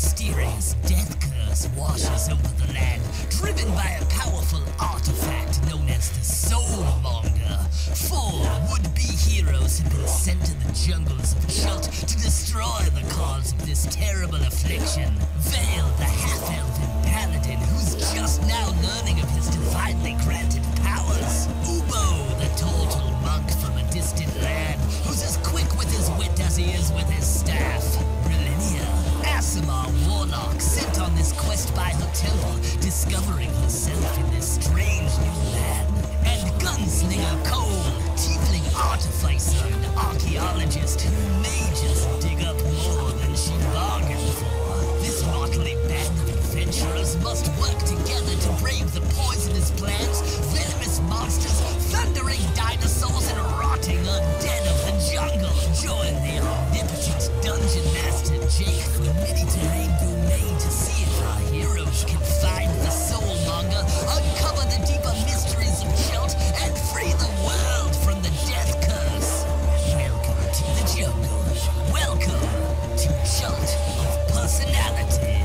mysterious death curse washes over the land, driven by a powerful artifact known as the Soulmonger. 4 would-be heroes have been sent to the jungles of Chult to destroy the cause of this terrible affliction. Vale, the half-elf and paladin, who's just now learning of his divinely granted powers. Ubo, the total monk from a distant land, who's as quick with his wit as he is with his staff. Berlinia, Aasimar warlock, sent on this quest by her temple, discovering herself in this strange new land. And gunslinger Cole, tiefling artificer and archaeologist, who may just dig up more than she bargained for. This motley band of adventurers must work together to brave the poisonous plants, venomous monsters, thundering dinosaurs, and rotting undead of the jungle. Join the omnipotent dungeon master Jake from Mini Terrain Domain to see if our heroes can find the Soulmonger, uncover the deeper mysteries of Chult, and free the world from the Death Curse. Welcome to the jungle. Welcome to Chult of Personality.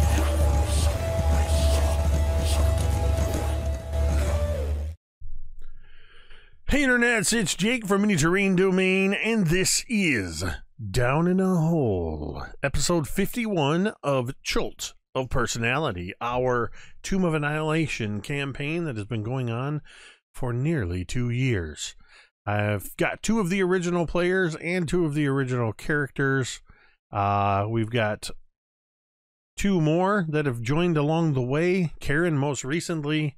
Hey internets, it's Jake from Mini Terrain Domain, and this is Down in a Hole, episode 51 of Chult of Personality, our Tomb of Annihilation campaign that has been going on for nearly 2 years. I've got 2 of the original players and 2 of the original characters. We've got 2 more that have joined along the way, Karen most recently,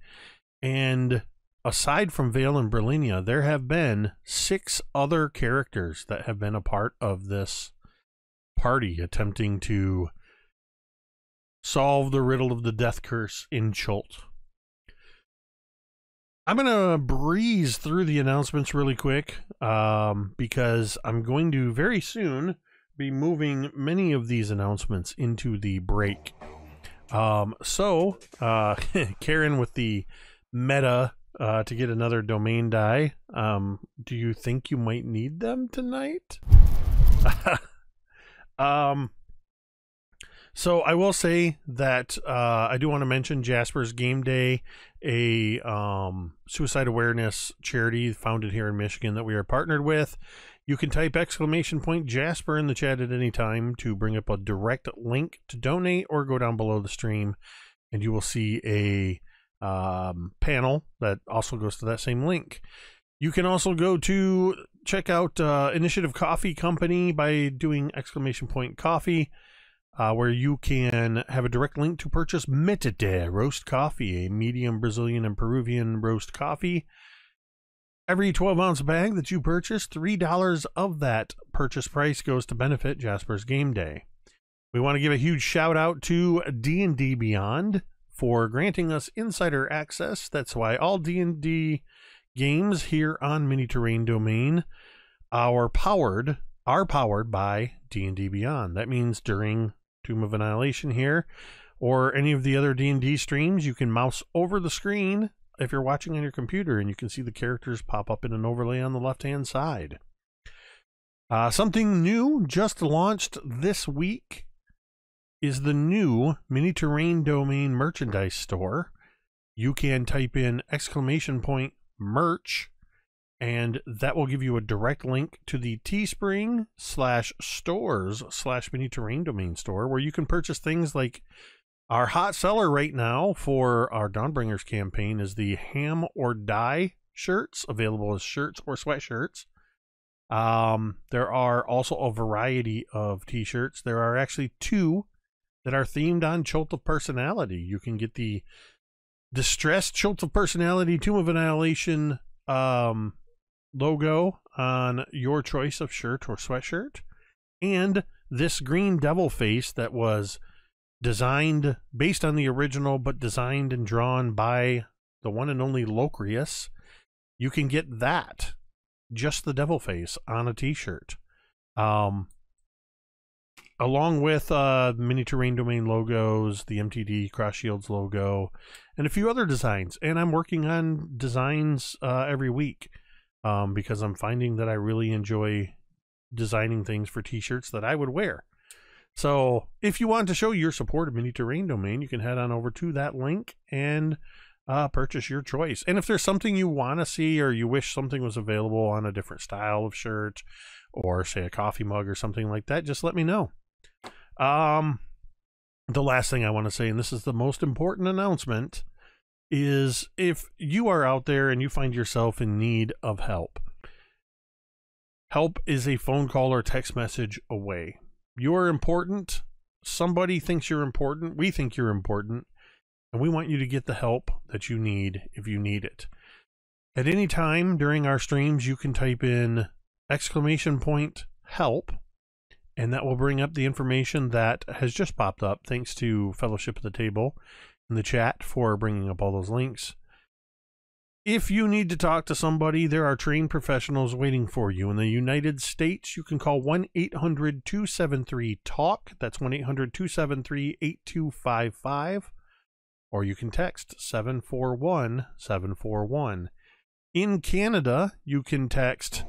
and aside from Vale and Berlinia, there have been 6 other characters that have been a part of this party attempting to solve the riddle of the death curse in Chult. I'm going to breeze through the announcements really quick because I'm going to very soon be moving many of these announcements into the break. Karen with the meta... to get another domain die. Do you think you might need them tonight? So I will say that I do want to mention Jasper's Game Day, a suicide awareness charity founded here in Michigan that we are partnered with. You can type !Jasper in the chat at any time to bring up a direct link to donate, or go down below the stream and you will see a panel that also goes to that same link. You can also go to check out Initiative Coffee Company by doing !coffee, where you can have a direct link to purchase MTD roast coffee, a medium Brazilian and Peruvian roast coffee. Every 12-ounce bag that you purchase, $3 of that purchase price goes to benefit Jasper's Game Day. We want to give a huge shout out to D&D Beyond for granting us insider access. That's why all D&D games here on Mini Terrain Domain are powered by D&D Beyond. That means during Tomb of Annihilation here, or any of the other D&D streams, you can mouse over the screen if you're watching on your computer, and you can see the characters pop up in an overlay on the left-hand side. Something new just launched this week is the new Mini Terrain Domain merchandise store. You can type in !merch, and that will give you a direct link to the Teespring.com/stores/Mini Terrain Domain store, where you can purchase things like our hot seller right now for our Dawnbringers campaign is the Ham or Die shirts, available as shirts or sweatshirts. There are also a variety of t-shirts. There are actually 2 that are themed on Chult of Personality. You can get the distressed Chult of Personality Tomb of Annihilation logo on your choice of shirt or sweatshirt, and this green devil face that was designed based on the original but designed and drawn by the one and only Locrius. You can get that, just the devil face, on a t-shirt, along with Mini Terrain Domain logos, the MTD Cross Shields logo, and a few other designs. And I'm working on designs every week because I'm finding that I really enjoy designing things for t-shirts that I would wear. So if you want to show your support of Mini Terrain Domain, you can head on over to that link and purchase your choice. And if there's something you want to see, or you wish something was available on a different style of shirt, or say a coffee mug or something like that, just let me know. The last thing I want to say, and this is the most important announcement, is if you are out there and you find yourself in need of help, help is a phone call or text message away. You're important. Somebody thinks you're important. We think you're important. And we want you to get the help that you need if you need it. At any time during our streams, you can type in !help. And that will bring up the information that has just popped up. Thanks to Fellowship at the Table in the chat for bringing up all those links. If you need to talk to somebody, there are trained professionals waiting for you. In the United States, you can call 1-800-273-TALK. That's 1-800-273-8255. Or you can text 741-741. In Canada, you can text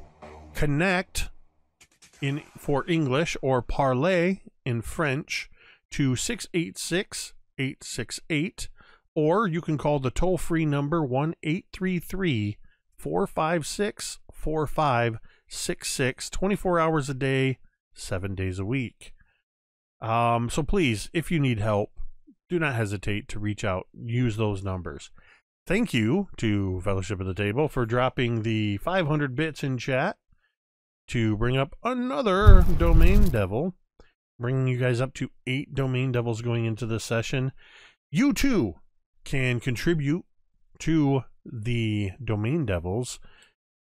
CONNECT for English, or PARLER in French, to 686-868. Or you can call the toll-free number 1-833-456-4566, 24 hours a day, 7 days a week. So please, if you need help, do not hesitate to reach out. Use those numbers. Thank you to Fellowship at the Table for dropping the 500 bits in chat to bring up another Domain Devil, bringing you guys up to 8 Domain Devils going into this session. You too can contribute to the Domain Devils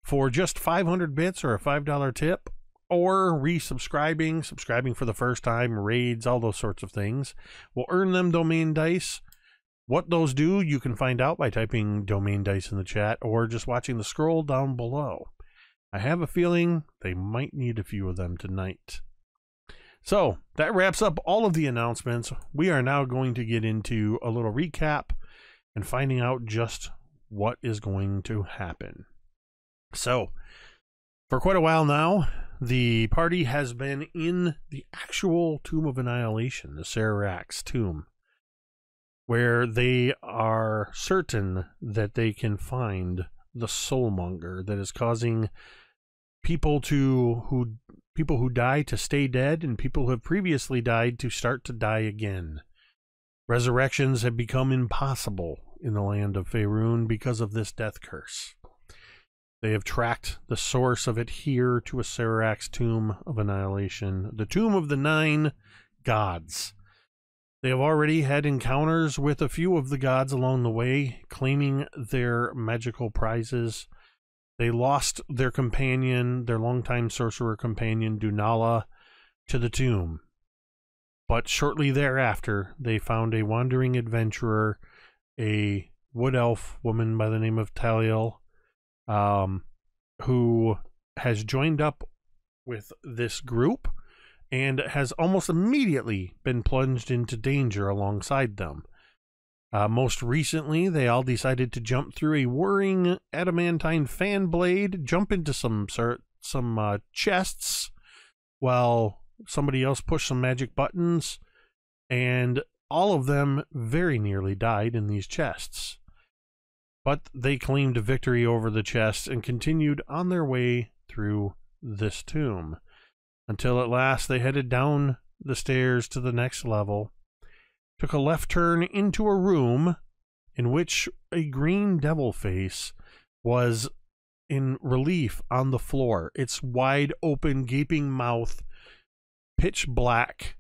for just 500 bits or a $5 tip, or resubscribing, subscribing for the first time, raids, all those sorts of things. We'll earn them Domain Dice. What those do, you can find out by typing Domain Dice in the chat or just watching the scroll down below. I have a feeling they might need a few of them tonight. So that wraps up all of the announcements. We are now going to get into a little recap and finding out just what is going to happen. So for quite a while now, the party has been in the actual Tomb of Annihilation, the Serrax tomb, where they are certain that they can find the Soulmonger that is causing people who die to stay dead, and people who have previously died to start to die again. Resurrections have become impossible in the land of Faerun because of this death curse. They have tracked the source of it here to a Serrax Tomb of Annihilation, the Tomb of the 9 Gods. They have already had encounters with a few of the gods along the way, claiming their magical prizes. They lost their companion, their longtime sorcerer companion, Dunala, to the tomb. But shortly thereafter, they found a wandering adventurer, a wood elf woman by the name of Taliel, who has joined up with this group and has almost immediately been plunged into danger alongside them. Most recently, they all decided to jump through a whirring adamantine fan blade, jump into some chests, while somebody else pushed some magic buttons, and all of them very nearly died in these chests. But they claimed victory over the chests and continued on their way through this tomb, until at last they headed down the stairs to the next level, took a left turn into a room in which a green devil face was in relief on the floor. Its wide open, gaping mouth, pitch black,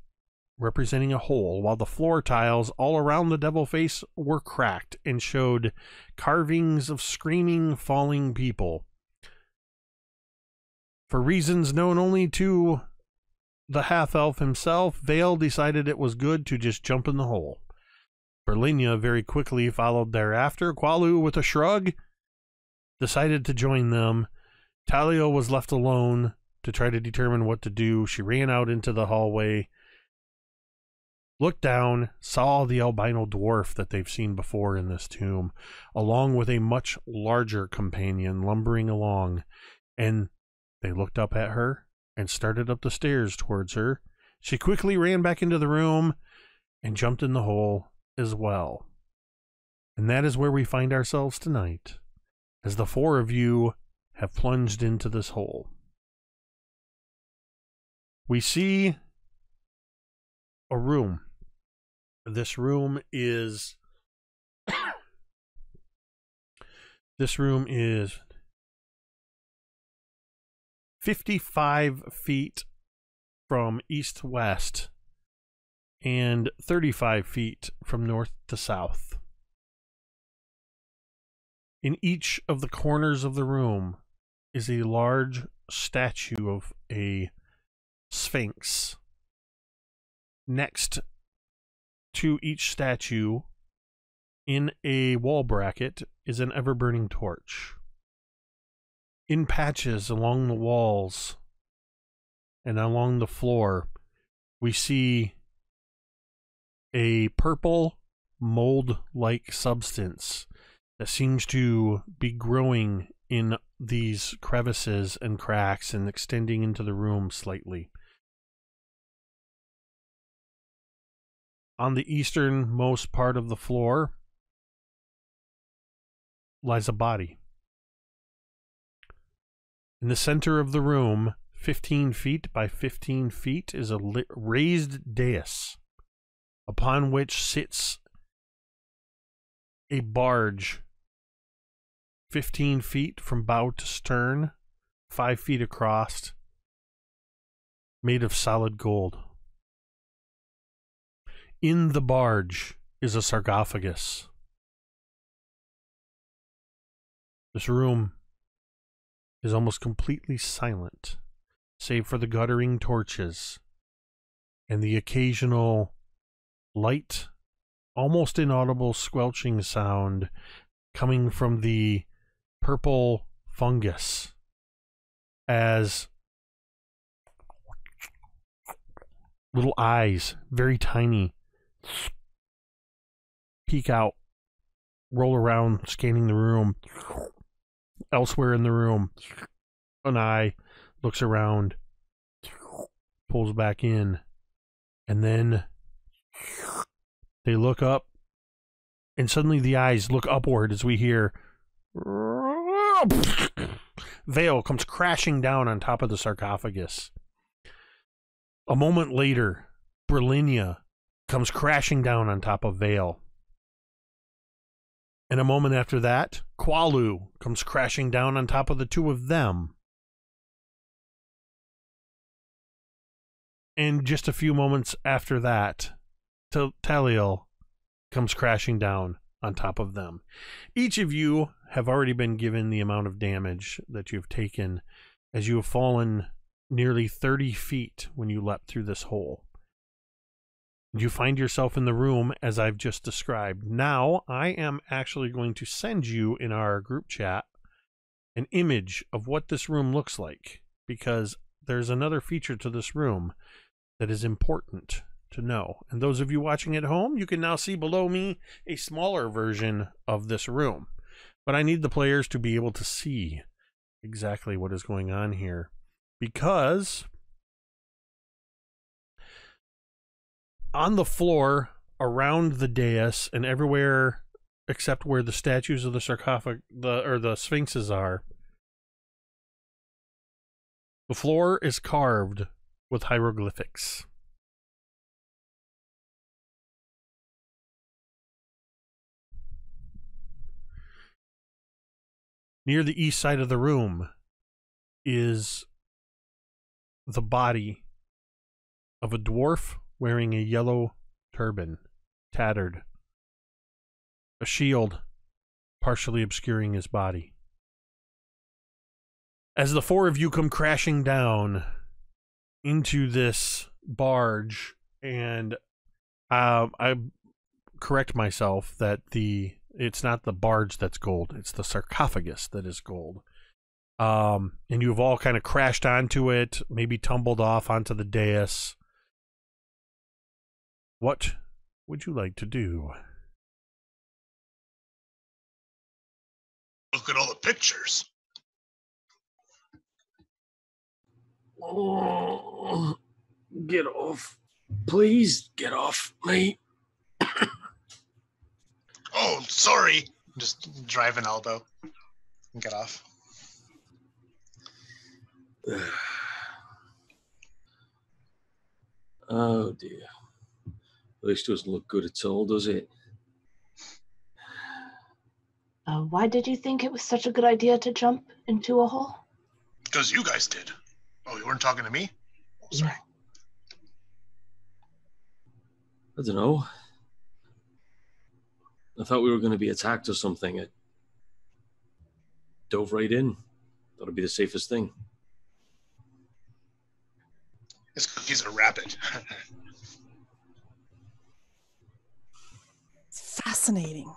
representing a hole, while the floor tiles all around the devil face were cracked and showed carvings of screaming, falling people. For reasons known only to the half-elf himself, Vale decided it was good to just jump in the hole. Berlinia very quickly followed thereafter. K'walu, with a shrug, decided to join them. Taliel was left alone to try to determine what to do. She ran out into the hallway, looked down, saw the albino dwarf that they've seen before in this tomb, along with a much larger companion lumbering along, and they looked up at her and started up the stairs towards her, She quickly ran back into the room and jumped in the hole as well. And that is where we find ourselves tonight, as the four of you have plunged into this hole. We see a room. This room is 55 feet from east to west and 35 feet from north to south. In each of the corners of the room is a large statue of a sphinx. Next to each statue, in a wall bracket, is an ever-burning torch. In patches along the walls and along the floor, we see a purple mold-like substance that seems to be growing in these crevices and cracks and extending into the room slightly. On the easternmost part of the floor lies a body. In the center of the room, 15 feet by 15 feet, is a raised dais, upon which sits a barge, 15 feet from bow to stern, 5 feet across, made of solid gold. In the barge is a sarcophagus. This room is almost completely silent, save for the guttering torches and the occasional light, almost inaudible squelching sound coming from the purple fungus as little eyes, very tiny, peek out, roll around, scanning the room. Elsewhere in the room, an eye looks around, pulls back in, and then they look up, and suddenly the eyes look upward as we hear veil comes crashing down on top of the sarcophagus. A moment later, Berlinia comes crashing down on top of Vale. And a moment after that, K'walu comes crashing down on top of the two of them. And just a few moments after that, Taliel comes crashing down on top of them. Each of you have already been given the amount of damage that you've taken as you have fallen nearly 30 feet when you leapt through this hole. You find yourself in the room as I've just described. Now, I am actually going to send you in our group chat an image of what this room looks like, because there's another feature to this room that is important to know. And those of you watching at home, you can now see below me a smaller version of this room. But I need the players to be able to see exactly what is going on here, because on the floor, around the dais, and everywhere except where the statues of the sarcophagus, or the sphinxes are, the floor is carved with hieroglyphics. Near the east side of the room is the body of a dwarf wearing a yellow turban, tattered, a shield partially obscuring his body. As the four of you come crashing down into this barge, and I correct myself that it's not the barge that's gold, it's the sarcophagus that is gold. And you've all kind of crashed onto it, maybe tumbled off onto the dais. What would you like to do? Look at all the pictures. Get off. Please get off me. Oh, sorry. Just drive an elbow and get off. Oh, dear. At least it doesn't look good at all, does it? Why did you think it was such a good idea to jump into a hole? Because you guys did. Oh, you weren't talking to me? Oh, sorry. I don't know. I thought we were going to be attacked or something. I dove right in. Thought it'd be the safest thing. His cookies are rapid. It's fascinating.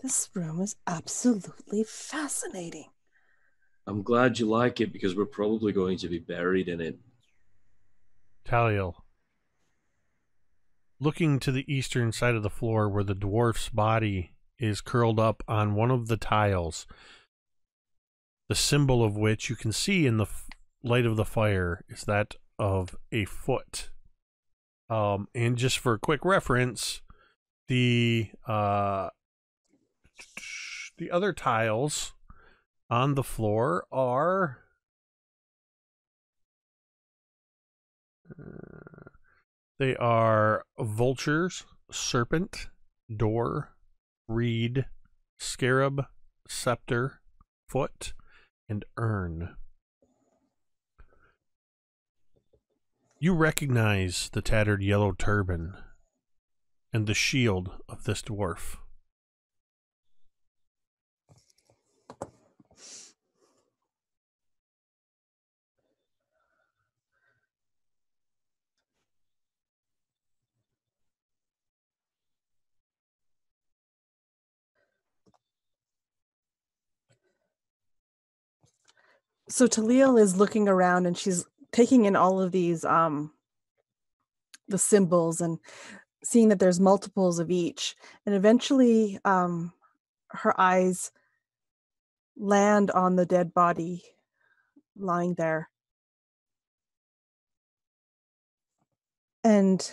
This room is absolutely fascinating. I'm glad you like it because we're probably going to be buried in it. Taliel. Looking to the eastern side of the floor where the dwarf's body is curled up on one of the tiles, the symbol of which you can see in the light of the fire is that of a foot. And just for a quick reference, the other tiles on the floor are they are vultures, serpent, door, reed, scarab, scepter, foot, and urn. You recognize the tattered yellow turban and the shield of this dwarf. So Taliel is looking around and she's taking in all of these, the symbols and seeing that there's multiples of each. And eventually her eyes land on the dead body lying there. And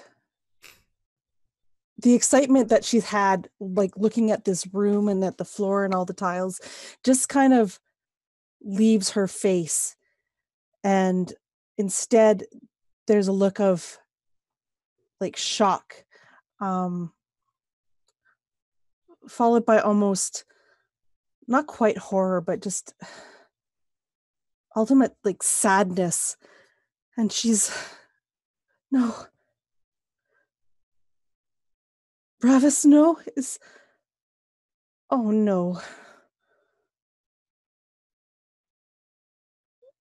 the excitement that she's had, like looking at this room and at the floor and all the tiles, just kind of leaves her face, and instead there's a look of like shock, followed by almost not quite horror but just ultimate like sadness. And she's no, Bravis, no, is oh no.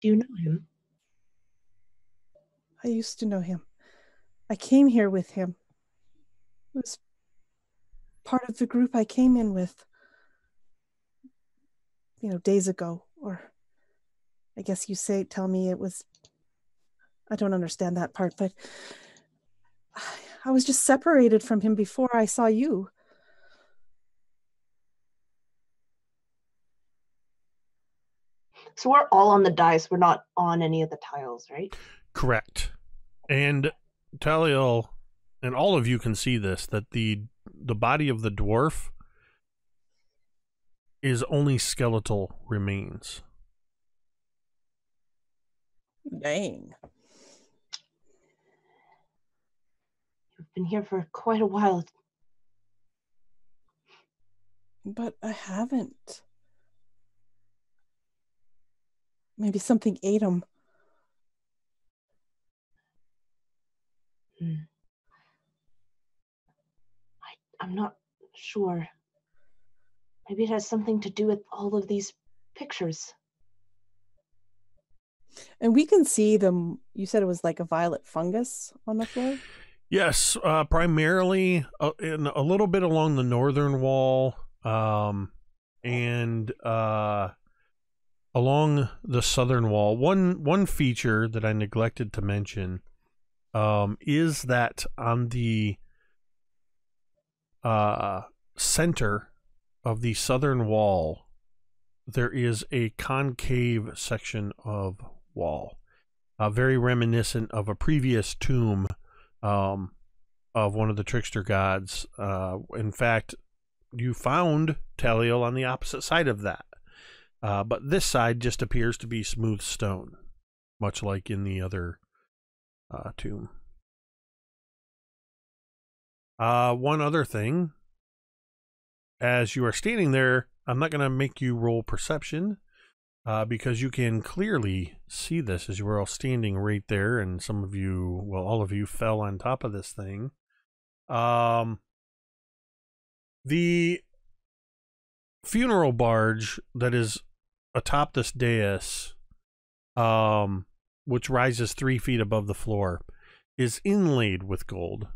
Do you know him? I used to know him. I came here with him. He was part of the group I came in with, you know, days ago. Or I guess you say, tell me it was, I don't understand that part, but I was just separated from him before I saw you. So we're all on the dice. We're not on any of the tiles, right? Correct. And Taliel, and all of you can see this, that the body of the dwarf is only skeletal remains. Dang. You've been here for quite a while. But I haven't. Maybe something ate him. I'm not sure. Maybe it has something to do with all of these pictures. And we can see them. You said it was like a violet fungus on the floor? Yes, primarily in a little bit along the northern wall, and along the southern wall. One feature that I neglected to mention is that on the center of the southern wall, there is a concave section of wall. very reminiscent of a previous tomb of one of the trickster gods. In fact, you found Taliel on the opposite side of that. But this side just appears to be smooth stone, much like in the other tomb. One other thing, as you are standing there, I'm not going to make you roll perception, because you can clearly see this as you were all standing right there, and some of you, well, all of you fell on top of this thing. The funeral barge that is atop this dais, which rises 3 feet above the floor, is inlaid with gold.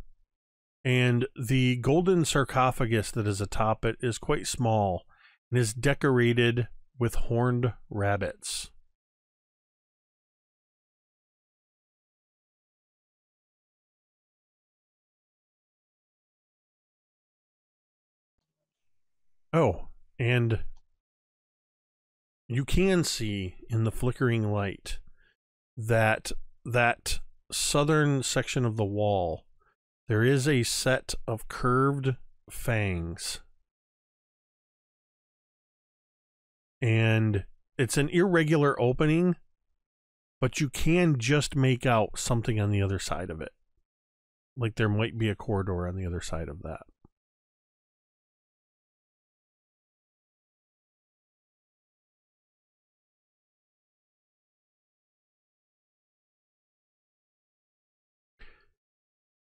And the golden sarcophagus that is atop it is quite small and is decorated with horned rabbits. Oh, and you can see in the flickering light that that southern section of the wall, there is a set of curved fangs. And it's an irregular opening, but you can just make out something on the other side of it. Like there might be a corridor on the other side of that.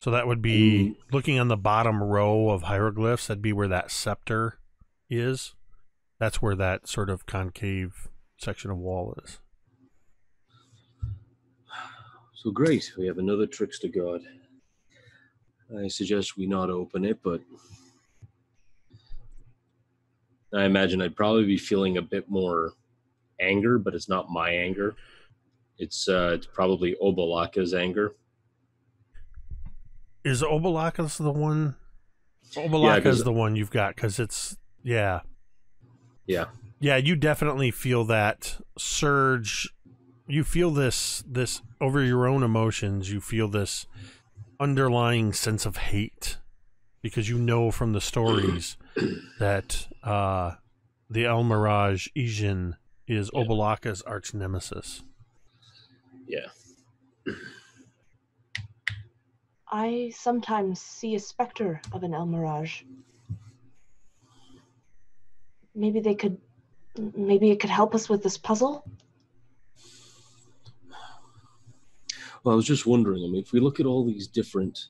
So that would be looking on the bottom row of hieroglyphs. That'd be where that scepter is. That's where that sort of concave section of wall is. So great. We have another trickster god. I suggest we not open it, but I imagine I'd probably be feeling a bit more anger, but it's not my anger. It's probably Obalaka's anger. Is Obalaka's the one? Obalaka's the one you've got, because it's, yeah. Yeah. Yeah, you definitely feel that surge. You feel this over your own emotions. You feel this underlying sense of hate, because you know from the stories that the El Mirage Isin is Obalaka's arch nemesis. Yeah. I sometimes see a specter of an El Mirage. Maybe they could, maybe it could help us with this puzzle? Well, I was just wondering, I mean, if we look at all these different,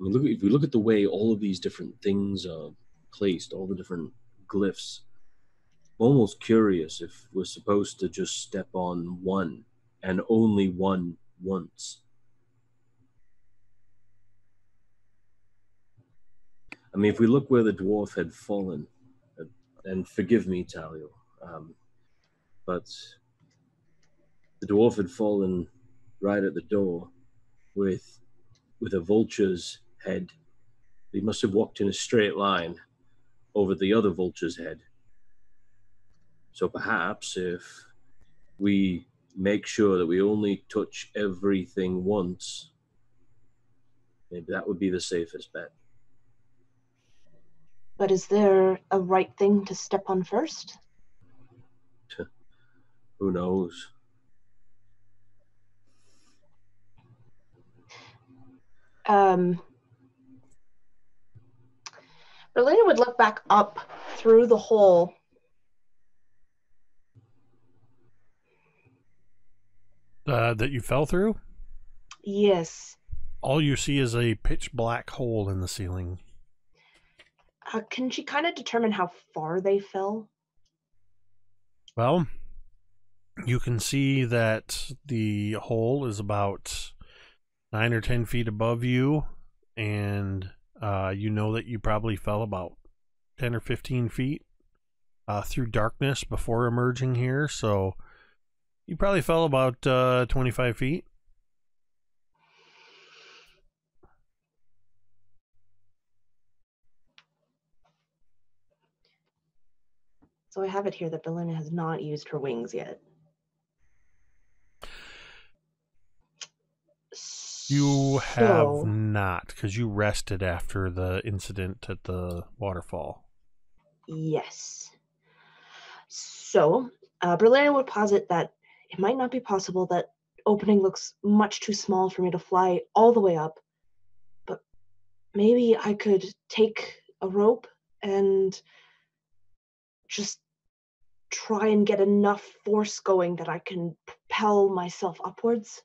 I mean, if we look at the way all of these different things are placed, all the different glyphs, I'm almost curious if we're supposed to just step on one, and only one once. I mean, if we look where the dwarf had fallen, and forgive me, Taliel, but the dwarf had fallen right at the door with a vulture's head. He must have walked in a straight line over the other vulture's head. So perhaps if we make sure that we only touch everything once, maybe that would be the safest bet. But is there a right thing to step on first? Who knows? Berlinia would look back up through the hole. That you fell through? Yes. All you see is a pitch black hole in the ceiling. Can she kind of determine how far they fell? Well, you can see that the hole is about 9 or 10 feet above you, and you know that you probably fell about 10 or 15 feet through darkness before emerging here, so you probably fell about 25 feet. So I have it here that Berlinia has not used her wings yet. You have not, because you rested after the incident at the waterfall. Yes. So, Berlinia would posit that it might not be possible, that opening looks much too small for me to fly all the way up, but maybe I could take a rope and just try and get enough force going that I can propel myself upwards.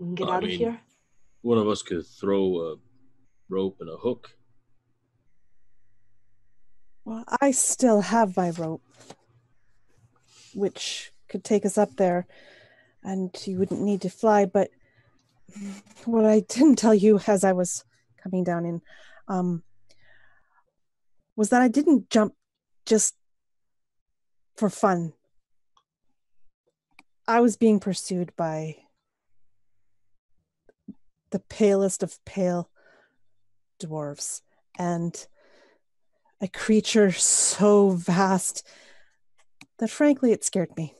And get out of here. One of us could throw a rope and a hook. Well, I still have my rope, which could take us up there, and you wouldn't need to fly. But what I didn't tell you as I was coming down in was that I didn't jump just for fun. I was being pursued by the palest of pale dwarves, and a creature so vast that, frankly, it scared me.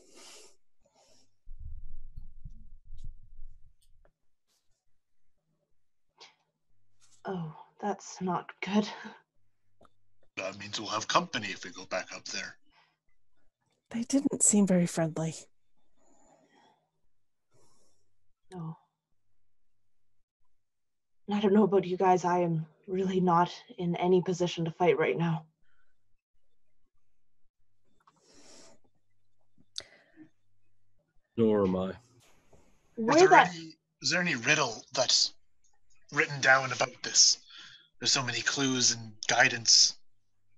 Oh, that's not good. That means we'll have company if we go back up there. They didn't seem very friendly. No. I don't know about you guys, I am really not in any position to fight right now. Nor am I. Is there any riddle that's written down about this? There's so many clues and guidance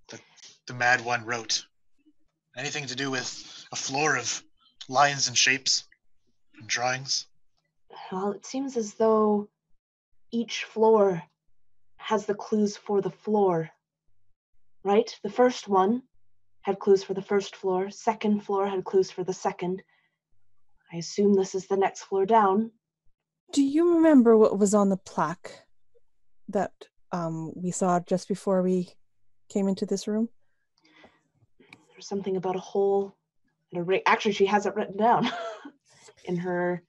that the Mad One wrote. Anything to do with a floor of lines and shapes and drawings? Well, it seems as though each floor has the clues for the floor, right? The first one had clues for the first floor, second floor had clues for the second. I assume this is the next floor down. Do you remember what was on the plaque that we saw just before we came into this room? There's something about a hole and a ring. Actually, she has it written down in her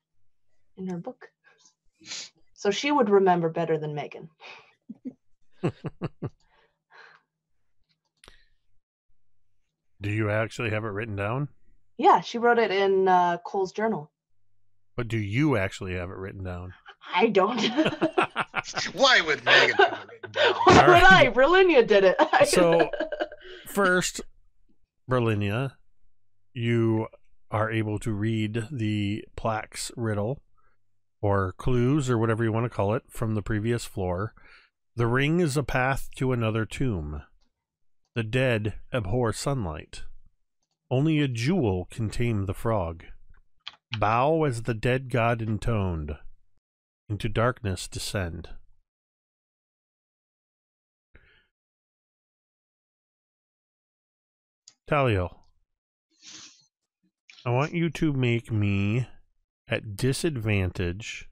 book. So she would remember better than Megan. Do you actually have it written down? Yeah, she wrote it in Cole's journal. But do you actually have it written down? I don't. Why would Megan have it written down? Why would I? Berlinia did it. So first, Berlinia, you are able to read the plaque's riddle, or clues, or whatever you want to call it, from the previous floor. The ring is a path to another tomb. The dead abhor sunlight. Only a jewel can tame the frog. Bow as the dead god intoned. Into darkness descend. Taliel, I want you to make me at disadvantage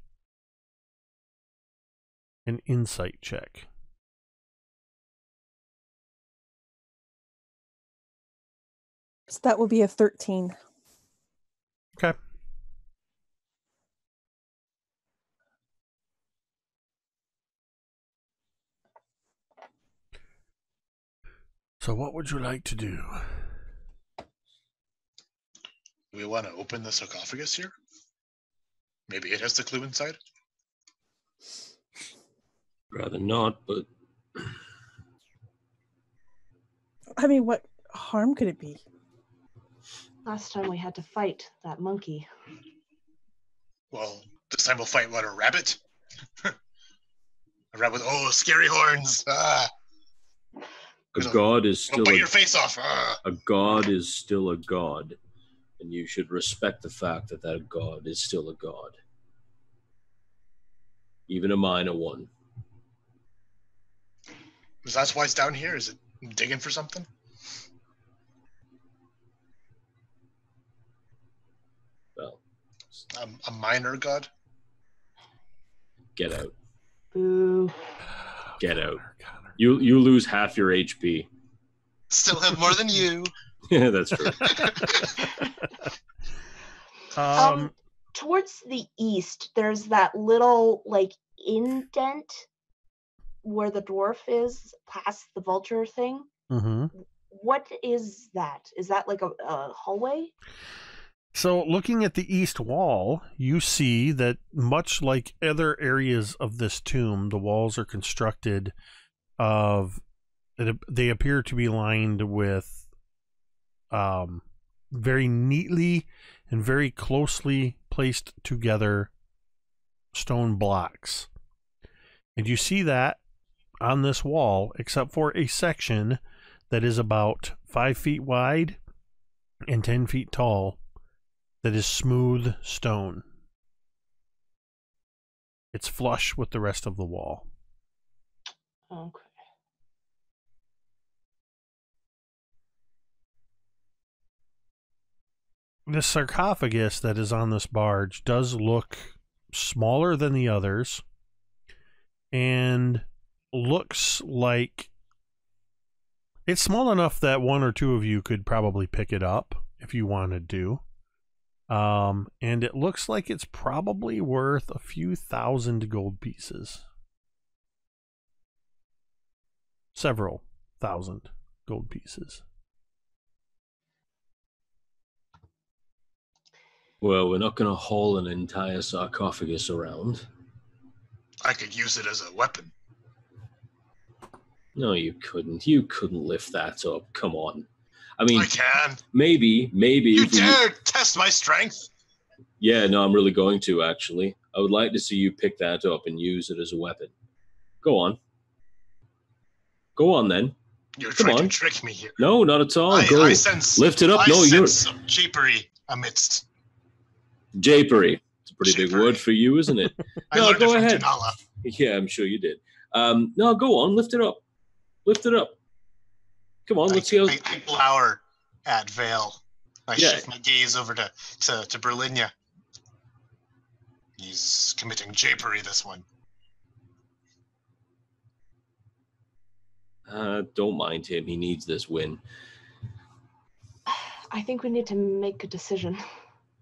an insight check. So that will be a 13. Okay. So what would you like to do? We want to open the sarcophagus here? Maybe it has the clue inside? Rather not, but... I mean, what harm could it be? Last time we had to fight that monkey. Well, this time we'll fight, what, a rabbit? A rabbit with, oh, scary horns! Ah! A god is still... Bite your face off! Ah! A god is still a god. And you should respect the fact that that god is still a god. Even a minor one. Is that why it's down here? Is it digging for something? Well. A minor god? Get out. Ooh. Get out. Connor. You lose half your HP. Still have more than you. Yeah, that's true. towards the east, there's that little, like, indent where the dwarf is, past the vulture thing. Mm-hmm. What is that? Is that like a hallway? So looking at the east wall, you see that much like other areas of this tomb, the walls are constructed of, they appear to be lined with very neatly and very closely placed together stone blocks. And you see that on this wall, except for a section that is about 5 feet wide and 10 feet tall, that is smooth stone. It's flush with the rest of the wall. Okay. The sarcophagus that is on this barge does look smaller than the others and looks like it's small enough that one or two of you could probably pick it up if you wanted to. And it looks like it's probably worth a few thousand gold pieces. Several thousand gold pieces. Well, we're not going to haul an entire sarcophagus around. I could use it as a weapon. No, you couldn't. You couldn't lift that up. Come on. I mean, I can. Maybe. You dare test my strength? Yeah, no, I'm really going to, actually. I would like to see you pick that up and use it as a weapon. Go on. Go on, then. You're trying to trick me here. No, not at all. Go. I sense, lift it up. No, you're... some japery amidst... Japery. It's a pretty big word for you, isn't it? No, go ahead. Dunala. Yeah, I'm sure you did. No, go on. Lift it up. Lift it up. Come on, let's go. I glower at Vale. I shift my gaze over to Berlinia. He's committing japery, this one. Don't mind him. He needs this win. I think we need to make a decision.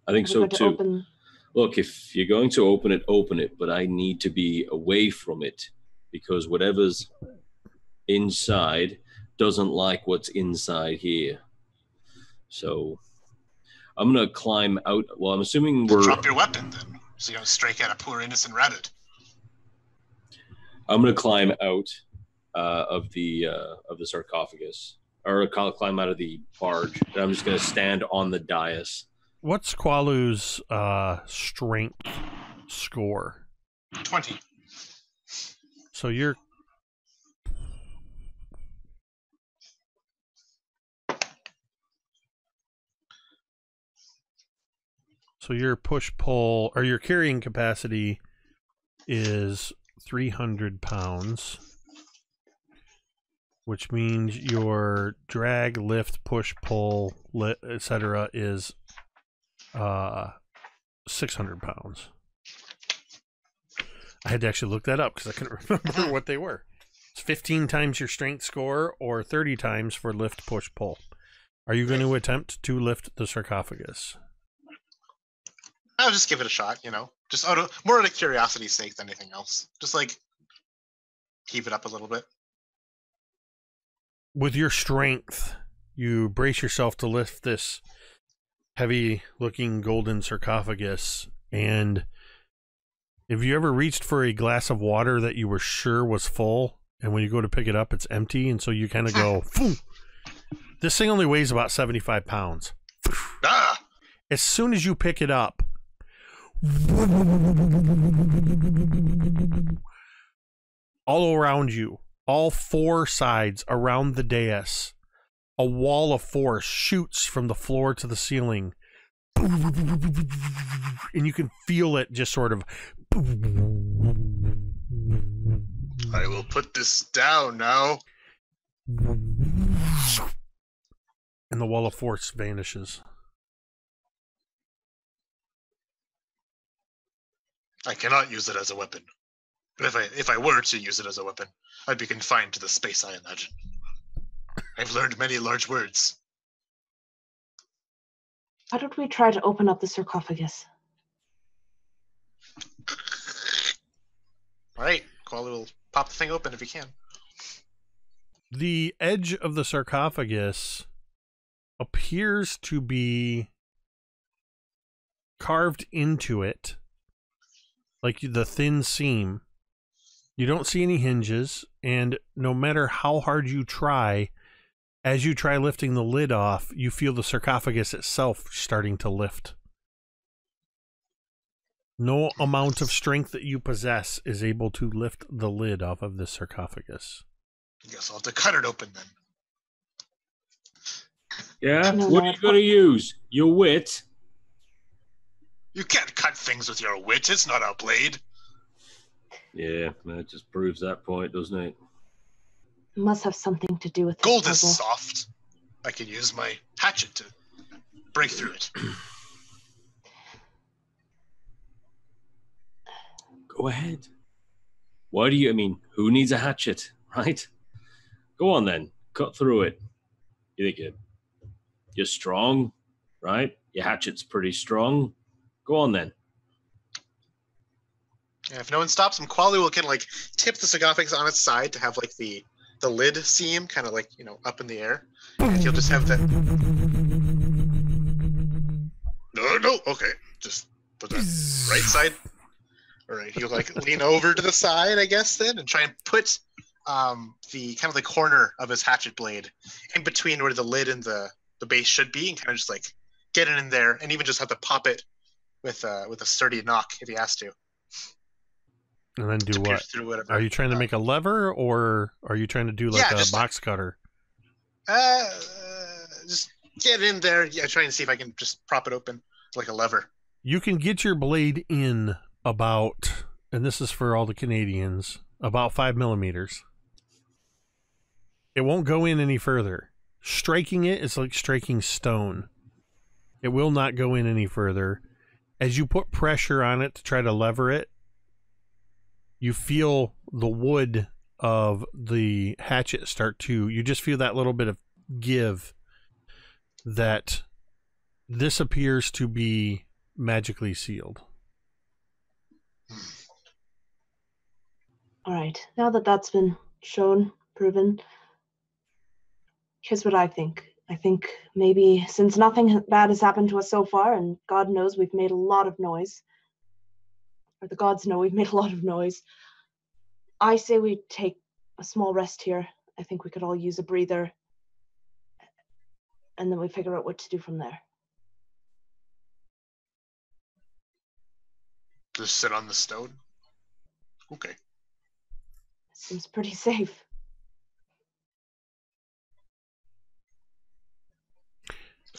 I think so, too. Look, if you're going to open it, but I need to be away from it because whatever's inside... doesn't like what's inside here. So I'm going to climb out. Well, I'm assuming we're... Drop your weapon, then, so you don't strike at a poor innocent rabbit. I'm going to climb out of the sarcophagus. Or I'll climb out of the barge. And I'm just going to stand on the dais. What's K'walu's strength score? 20. So you're... So your push-pull, or your carrying capacity is 300 pounds, which means your drag, lift, push-pull, etc. is 600 pounds. I had to actually look that up because I couldn't remember what they were. It's 15 times your strength score or 30 times for lift, push-pull. Are you going to attempt to lift the sarcophagus? I'll just give it a shot, you know, just more out of curiosity's sake than anything else. Just like keep it up a little bit. With your strength, you brace yourself to lift this heavy-looking golden sarcophagus. And if you ever reached for a glass of water that you were sure was full, and when you go to pick it up, it's empty, and so you kind of go, this thing only weighs about 75 pounds. Ah! As soon as you pick it up, all around you, all four sides around the dais, a wall of force shoots from the floor to the ceiling, and you can feel it just sort of... I will put this down now. And the wall of force vanishes. I cannot use it as a weapon. But if I were to use it as a weapon, I'd be confined to the space, I imagine. I've learned many large words. Why don't we try to open up the sarcophagus? All right, K'walu will pop the thing open if he can. The edge of the sarcophagus appears to be carved into it, like the thin seam. You don't see any hinges, and no matter how hard you try, as you try lifting the lid off, you feel the sarcophagus itself starting to lift. No amount of strength that you possess is able to lift the lid off of this sarcophagus. I guess I'll have to cut it open then. Yeah? What are you going to use? Your wit? You can't cut things with your wit. It's not a blade. Yeah, that just proves that point, doesn't it? It must have something to do with it. Gold is soft. I can use my hatchet to break through it. Go ahead. Why do you, I mean, who needs a hatchet, right? Go on then. Cut through it. You think you're strong, right? Your hatchet's pretty strong. Go on then. Yeah, if no one stops him, K'walu will kind of like tip the sarcophagus on its side to have like the lid seam kind of like, you know, up in the air. And he'll just have that. No, okay. Just put that right side. All right, he'll like lean over to the side, I guess, then, and try and put the kind of the corner of his hatchet blade in between where the lid and the base should be, and kind of just like get it in there, and even just have to pop it with a sturdy knock if he has to. And then do what? Are you trying to make a lever, or are you trying to do like a box cutter? Just get in there. Yeah, trying to see if I can just prop it open like a lever. You can get your blade in about, and this is for all the Canadians, about 5 millimeters. It won't go in any further. Striking it is like striking stone. It will not go in any further. As you put pressure on it to try to lever it, you feel the wood of the hatchet start to, you just feel that little bit of give, that this appears to be magically sealed. All right, now that that's been shown, proven, here's what I think. I think maybe since nothing bad has happened to us so far, and God knows we've made a lot of noise, or the gods know we've made a lot of noise, I say we take a small rest here. I think we could all use a breather. And then we figure out what to do from there. Just sit on the stone? Okay. Seems pretty safe.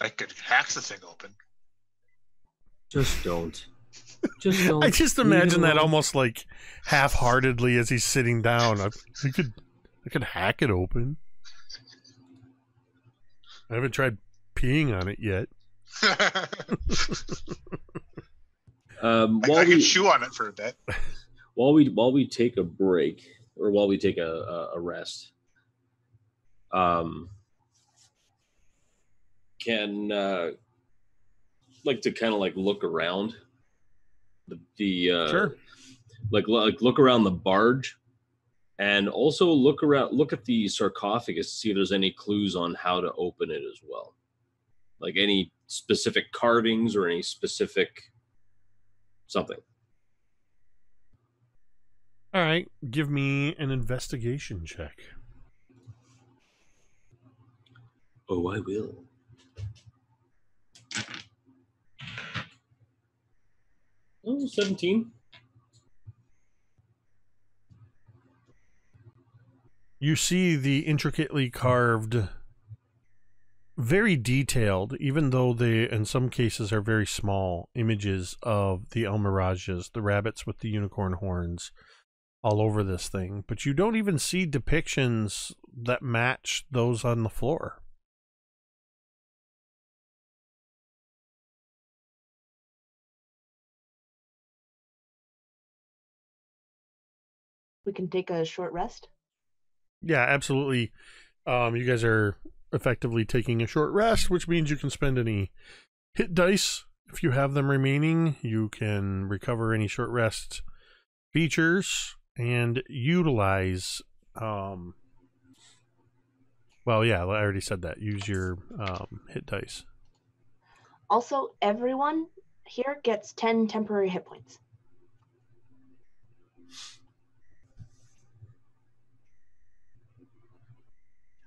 I could hack the thing open. Just don't. I just imagine that almost like half-heartedly as he's sitting down. I could hack it open. I haven't tried peeing on it yet. I can chew on it for a bit. While we take a break, or while we take a rest, like to kind of like look around. Sure. Like look around the barge, and also look at the sarcophagus to see if there's any clues on how to open it as well, like any specific carvings or any specific something. All right, give me an investigation check. Oh, I will. Oh, 17. You see the intricately carved, very detailed, even though they, in some cases, are very small, images of the almirajes, the rabbits with the unicorn horns, all over this thing. But you don't even see depictions that match those on the floor. We can take a short rest? Yeah, absolutely. You guys are effectively taking a short rest, which means you can spend any hit dice If you have them remaining, you can recover any short rest features and utilize, well, yeah, I already said that. Use your hit dice. Also, everyone here gets 10 temporary hit points.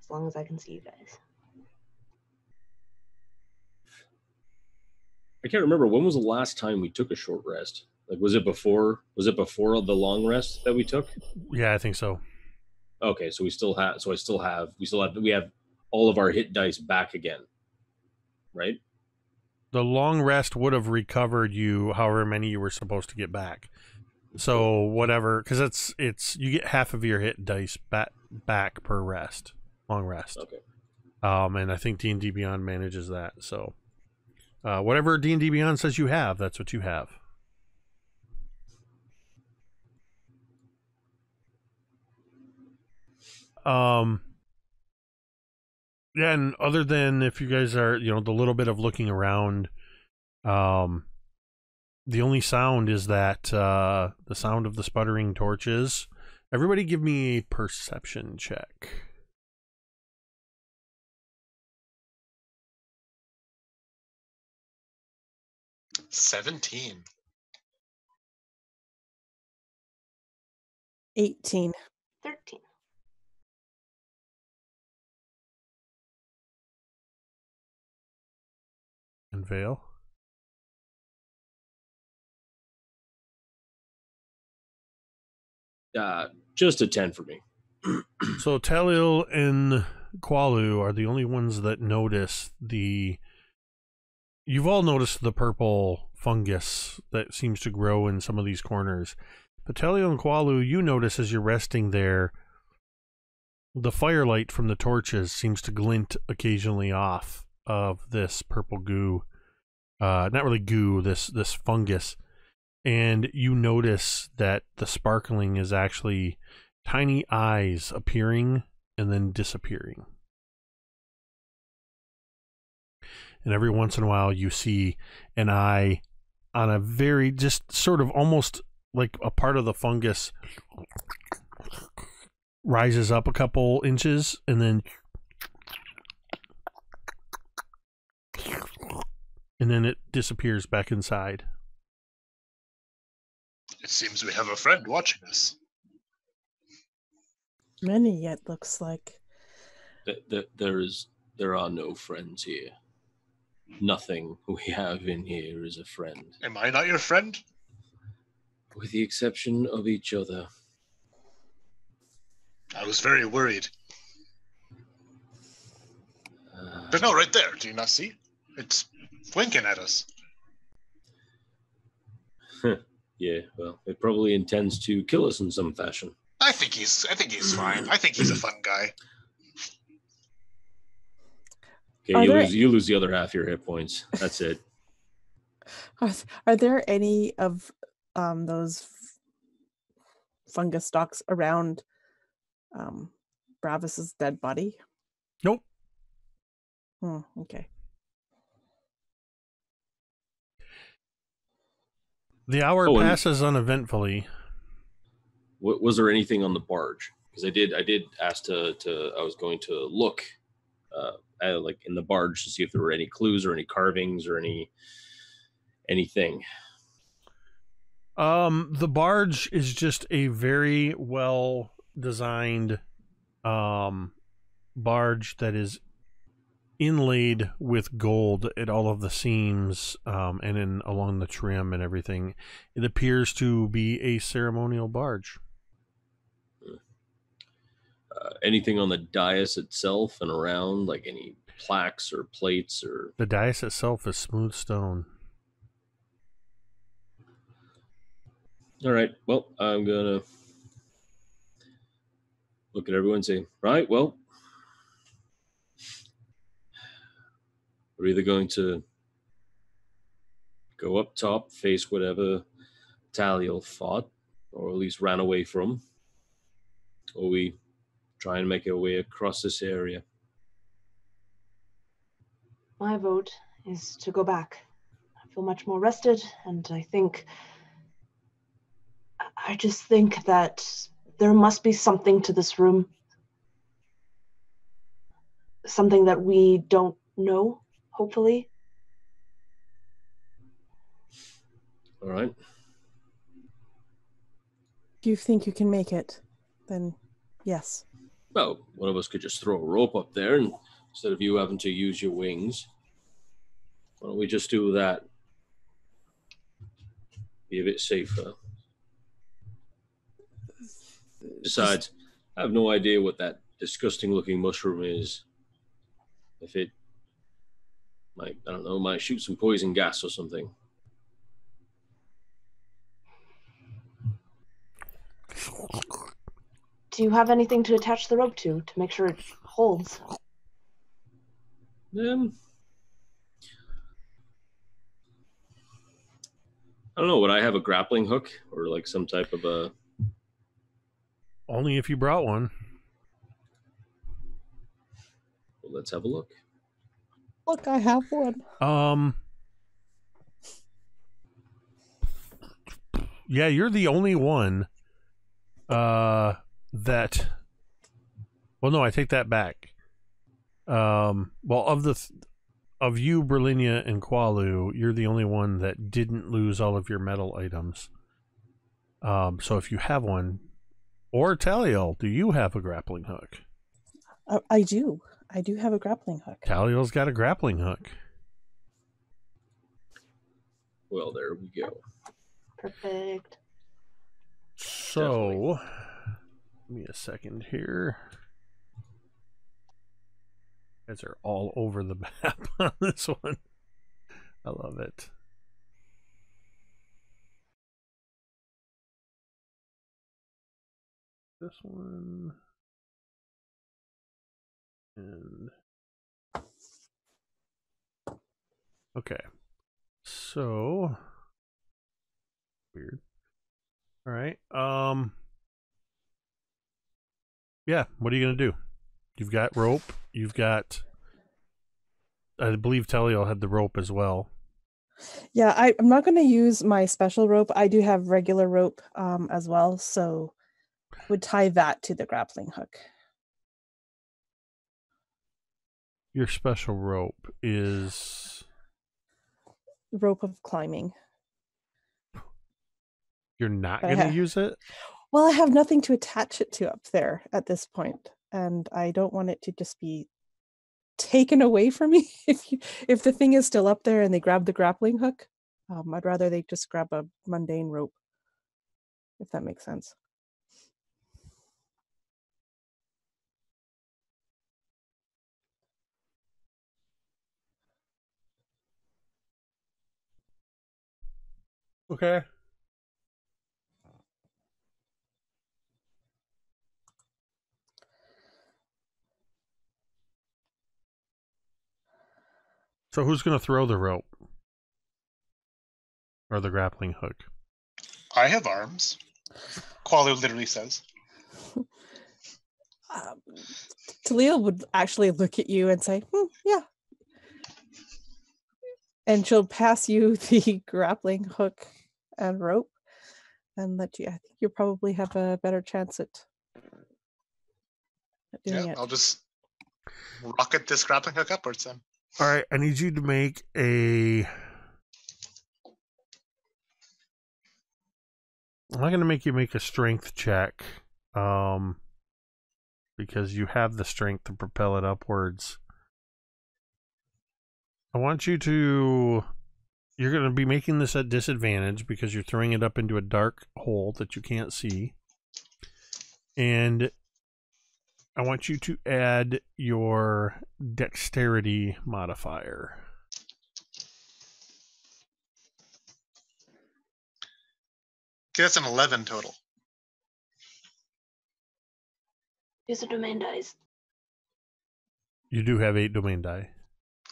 As long as I can see you guys. I can't remember, when was the last time we took a short rest? Like, was it before the long rest that we took? Yeah, I think so. Okay, so we have all of our hit dice back again, right? The long rest would have recovered you however many you were supposed to get back. So whatever, because it's you get half of your hit dice back per rest, long rest. Okay. And I think D&D Beyond manages that. So whatever D&D Beyond says you have, that's what you have. Yeah, and other than if you guys are, you know, the little bit of looking around, the only sound is that, the sound of the sputtering torches. Everybody give me a perception check. "17. 18. 13. Vale. Just a 10 for me. So Taliel and K'walu are the only ones that notice the... You've all noticed the purple fungus that seems to grow in some of these corners. But Taliel and K'walu, you notice as you're resting there, the firelight from the torches seems to glint occasionally off of this purple goo, not really goo, this fungus, and you notice that the sparkling is actually tiny eyes appearing and then disappearing. And every once in a while you see an eye on a very, just sort of almost like a part of the fungus rises up a couple inches and then it disappears back inside. It seems we have a friend watching us. Many, it looks like. There are no friends here. Nothing we have in here is a friend. Am I not your friend? With the exception of each other. I was very worried. But no, right there. Do you not see? It's winking at us. Yeah, well, it probably intends to kill us in some fashion. I think he's fine. I think he's a fun guy. Okay, you lose the other half of your hit points. That's it. Are there any of those fungus stalks around Bravis's dead body? Nope. Oh, okay. The hour passes uneventfully. Was there anything on the barge? Because I did ask to I was going to look at, like, in the barge to see if there were any clues or any carvings or anything. The barge is just a very well designed barge that is inlaid with gold at all of the seams and in along the trim and everything. It appears to be a ceremonial barge. Anything on the dais itself and around, like any plaques or plates or... The dais itself is smooth stone. All right, well, I'm gonna look at everyone and say, right, well, we're either going to go up top, face whatever Taliel fought, or at least ran away from, or we try and make our way across this area. My vote is to go back. I've feel much more rested, and I just think that there must be something to this room. Something that we don't know, hopefully. All right. If you think you can make it, then yes. Well, one of us could just throw a rope up there, and instead of you having to use your wings, why don't we just do that? Be a bit safer. Besides, I have no idea what that disgusting-looking mushroom is. If it, like, I don't know, might shoot some poison gas or something. Do you have anything to attach the rope to make sure it holds? I don't know. Would I have a grappling hook or like some type of a? Only if you brought one. Well, let's have a look. Look, I have one. Yeah, you're the only one. That. Well, no, I take that back. Well, of you, Berlinia and K'walu, you're the only one that didn't lose all of your metal items. So if you have one, or Taliel, do you have a grappling hook? I do. I do have a grappling hook. Taliel's got a grappling hook. Well, there we go. Perfect. So, give me a second here. You guys are all over the map on this one. I love it. This one. And okay. So weird. All right. Yeah, what are you going to do? You've got rope. You've got, I believe Taliel had the rope as well. Yeah, I'm not going to use my special rope. I do have regular rope as well, so I would tie that to the grappling hook. Your special rope is? Rope of climbing. You're not going to use it? Well, I have nothing to attach it to up there at this point, and I don't want it to just be taken away from me if the thing is still up there and they grab the grappling hook. I'd rather they just grab a mundane rope, if that makes sense. Okay. So who's going to throw the rope? Or the grappling hook? I have arms. K'walu literally says. Taliel would actually look at you and say, yeah. And she'll pass you the grappling hook and rope and let you, I think you probably have a better chance at doing it. I'll just rocket this grappling hook upwards then. All right, I need you to make a... I'm not going to make you make a strength check, because you have the strength to propel it upwards. I want you to... You're going to be making this at disadvantage because you're throwing it up into a dark hole that you can't see. And... I want you to add your dexterity modifier. Okay, that's an 11 total. Use the domain dice. You do have 8 domain die.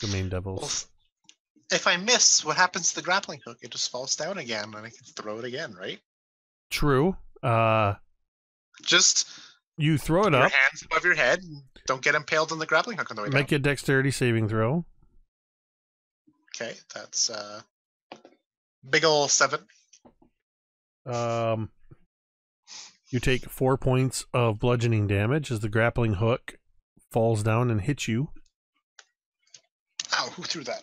Domain devils. Well, if I miss, what happens to the grappling hook? It just falls down again and I can throw it again, right? True. Just... You throw it up. Your hands above your head. Don't get impaled on the grappling hook on the way down. Make a dexterity saving throw. Okay, that's Big ol' 7. You take 4 points of bludgeoning damage as the grappling hook falls down and hits you. Ow, who threw that?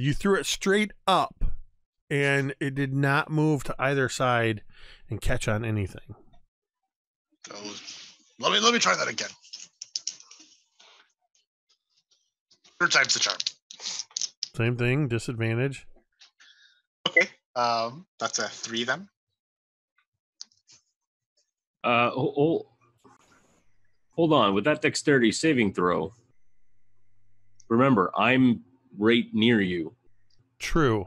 You threw it straight up, and it did not move to either side and catch on anything. So, let me try that again. 3rd time's the charm. Same thing, disadvantage. Okay, that's a 3 then. Hold on, with that dexterity saving throw, remember, I'm right near you. True.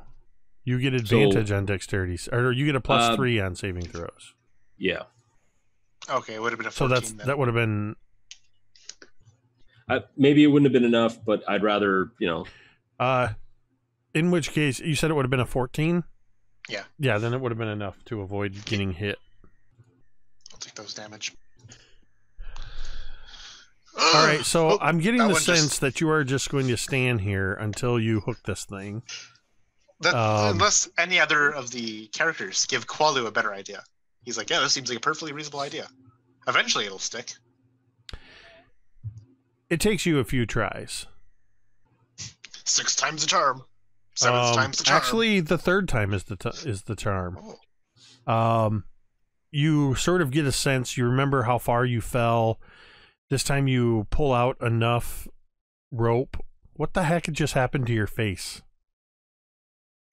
You get advantage on dexterity, or you get a plus 3 on saving throws. Yeah. Okay, it would have been a 14 then. That would have been... maybe it wouldn't have been enough, but I'd rather, you know... in which case, you said it would have been a 14? Yeah. Yeah, then it would have been enough to avoid getting hit. I'll take those damage. All right, so I'm getting the sense that you are just going to stand here until you hook this thing. Unless any other of the characters give K'walu a better idea. He's like, yeah, this seems like a perfectly reasonable idea. Eventually it'll stick. It takes you a few tries. 6 times the charm. 7th time's the charm. Actually, the 3rd time is the charm. Oh. You sort of get a sense. You remember how far you fell. This time you pull out enough rope. What the heck had just happened to your face?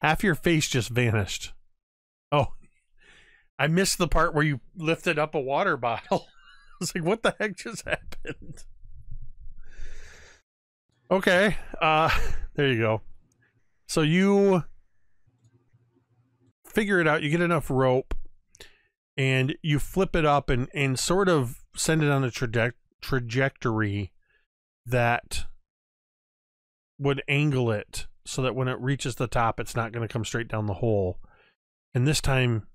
Half your face just vanished. Oh, I missed the part where you lifted up a water bottle. I was like, what the heck just happened? Okay, there you go. So you figure it out. You get enough rope, and you flip it up and sort of send it on a trajectory that would angle it so that when it reaches the top, it's not going to come straight down the hole. And this time,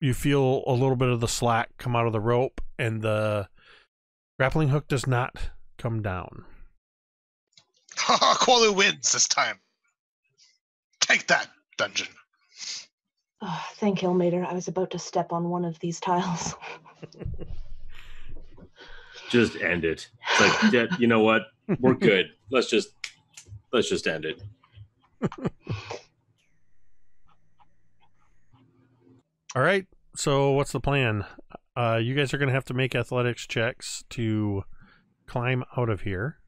you feel a little bit of the slack come out of the rope, and the grappling hook does not... come down. K'walu wins this time. Take that, dungeon. Oh, thank you, Ilmater. I was about to step on one of these tiles. Just end it. It's like, yeah, you know what? We're good. Let's just end it. All right. So what's the plan? You guys are going to have to make athletics checks to climb out of here.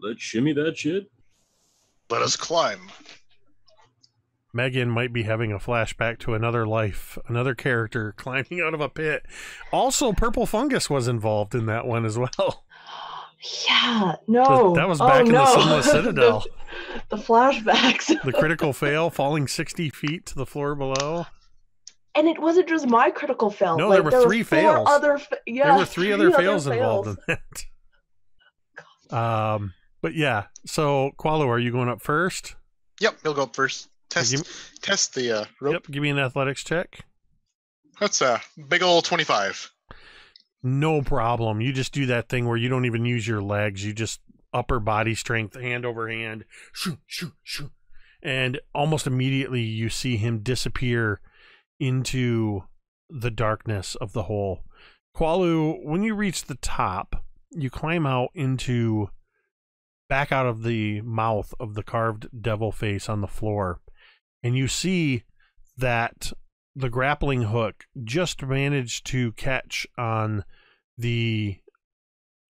Let's shimmy that shit. Let us climb. Megan might be having a flashback to another life, another character climbing out of a pit. Also, purple fungus was involved in that one as well. Yeah, no. That was back in the Sunless Citadel. the flashbacks. The critical fail, falling 60 feet to the floor below. And it wasn't just my critical fail. No, there were 3 fails. There were 3 other fails involved in that. But yeah, so K'walu, are you going up first? Yep, he'll go up first. Test the rope. Yep, give me an athletics check. That's a big old 25. No problem. You just do that thing where you don't even use your legs. You just upper body strength, hand over hand. Shoo, shoo, shoo. And almost immediately you see him disappear into the darkness of the hole. K'walu, when you reach the top, you climb out into, back out of the mouth of the carved devil face on the floor, and you see that the grappling hook just managed to catch on the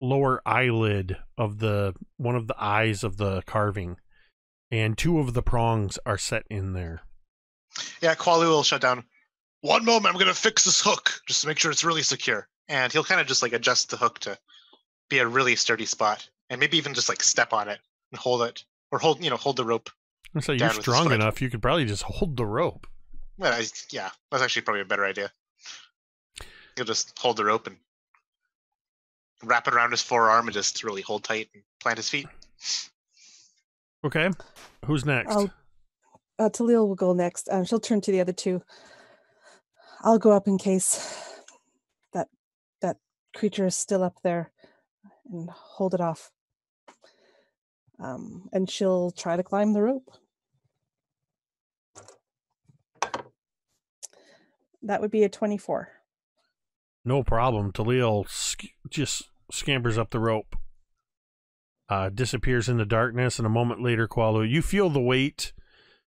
lower eyelid of one of the eyes of the carving, and 2 of the prongs are set in there. Yeah, K'walu will shut down. One moment, I'm going to fix this hook just to make sure it's really secure. And he'll kind of just like adjust the hook to be a really sturdy spot. And maybe even just like step on it and hold it. Or hold the rope. So you're strong enough, you could probably just hold the rope. Yeah, that's actually probably a better idea. He'll just hold the rope and wrap it around his forearm and just really hold tight and plant his feet. Okay, who's next? Taliel will go next. She'll turn to the other 2. I'll go up in case that creature is still up there and hold it off. And she'll try to climb the rope. That would be a 24. No problem. Taliel just scampers up the rope. Disappears in the darkness, and a moment later, K'walu, you feel the weight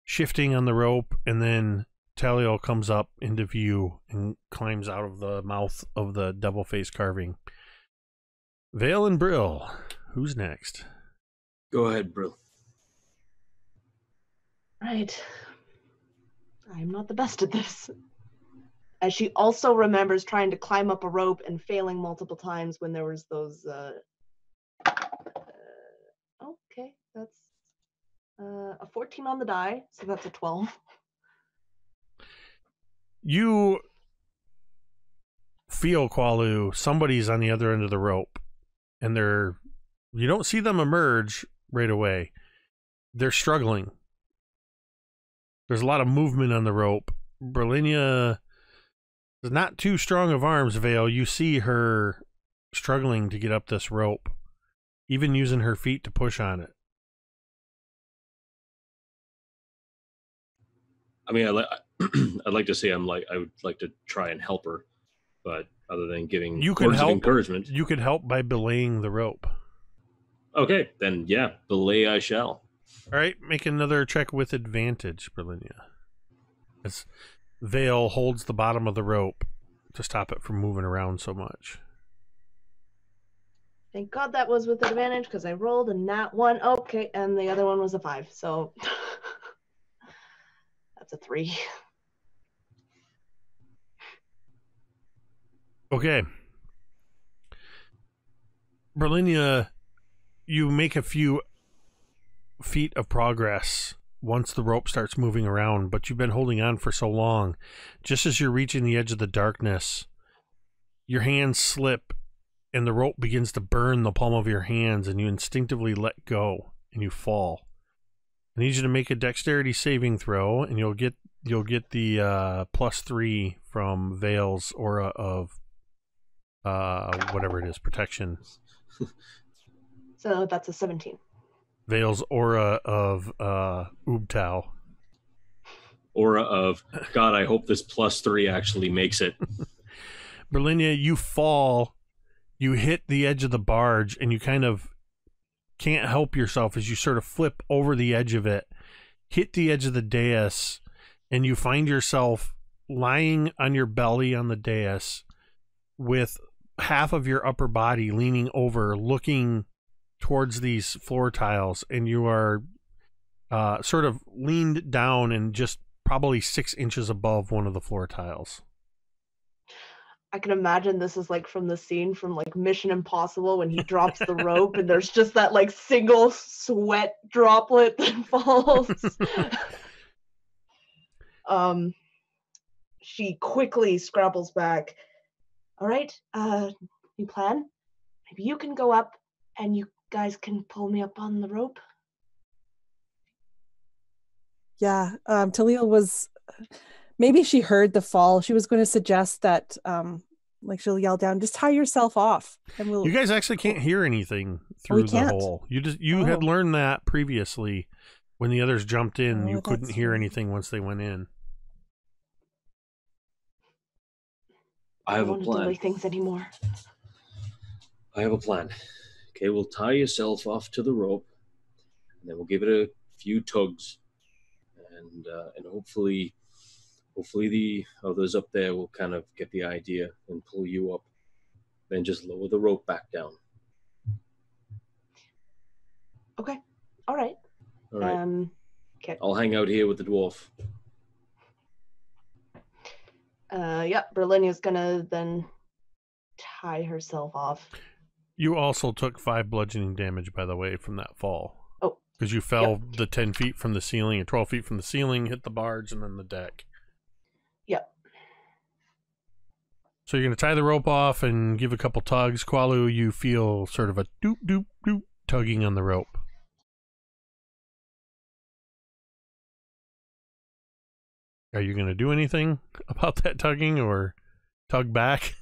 shifting on the rope, and then Taliel comes up into view and climbs out of the mouth of the devil face carving. Vale and Brill, who's next? Go ahead, Brill. Right. I'm not the best at this. As she also remembers trying to climb up a rope and failing multiple times when there was those, okay, that's a 14 on the die, so that's a 12. You feel, K'walu, somebody's on the other end of the rope, and they're, you don't see them emerge right away. They're struggling. There's a lot of movement on the rope. Berlinia is not too strong of arms, Vale. You see her struggling to get up this rope, even using her feet to push on it. I mean, I'd like to say I would like to try and help her, but other than giving words of encouragement, you could help by belaying the rope. Okay, then yeah, belay I shall. All right, make another check with advantage, Berlinia, as Vale holds the bottom of the rope to stop it from moving around so much. Thank God that was with advantage, because I rolled and that one, okay, and the other one was a 5, so that's a 3. Okay. Berlinia, you make a few feet of progress once the rope starts moving around, but you've been holding on for so long. Just as you're reaching the edge of the darkness, your hands slip and the rope begins to burn the palm of your hands, and you instinctively let go and you fall. I need you to make a dexterity saving throw, and you'll get the +3 from Vale's aura of whatever it is, protection. So that's a 17. Vale's aura of Ubtau. Aura of, God, I hope this +3 actually makes it. Berlinia, you fall, you hit the edge of the barge, and you kind of can't help yourself as you sort of flip over the edge of it, hit the edge of the dais, and you find yourself lying on your belly on the dais with half of your upper body leaning over, looking towards these floor tiles, and you are sort of leaned down and just probably 6 inches above one of the floor tiles. I can imagine this is like from the scene from like Mission Impossible when he drops the rope and there's just that like single sweat droplet that falls. She quickly scrabbles back. All right, new plan? Maybe you can go up and you guys can pull me up on the rope. Yeah, Taliel was, maybe she heard the fall. She was going to suggest that, like, she'll yell down, just tie yourself off. And we'll... You guys actually can't hear anything through the hole. You had learned that previously when the others jumped in. You couldn't hear anything once they went in. I have a plan. I don't want to delay things anymore. I have a plan. Okay, we'll tie yourself off to the rope, and then we'll give it a few tugs, and hopefully the others up there will kind of get the idea and pull you up. Then just lower the rope back down. Okay, all right. All right. Okay. I'll hang out here with the dwarf. Yeah, Berlinia's gonna then tie herself off. You also took 5 bludgeoning damage, by the way, from that fall. Oh. Because you fell the 10 feet from the ceiling, or 12 feet from the ceiling, hit the barge, and then the deck. Yep. So you're going to tie the rope off and give a couple tugs. K'walu, you feel sort of a doop-doop-doop tugging on the rope. Are you going to do anything about that tugging, or tug back?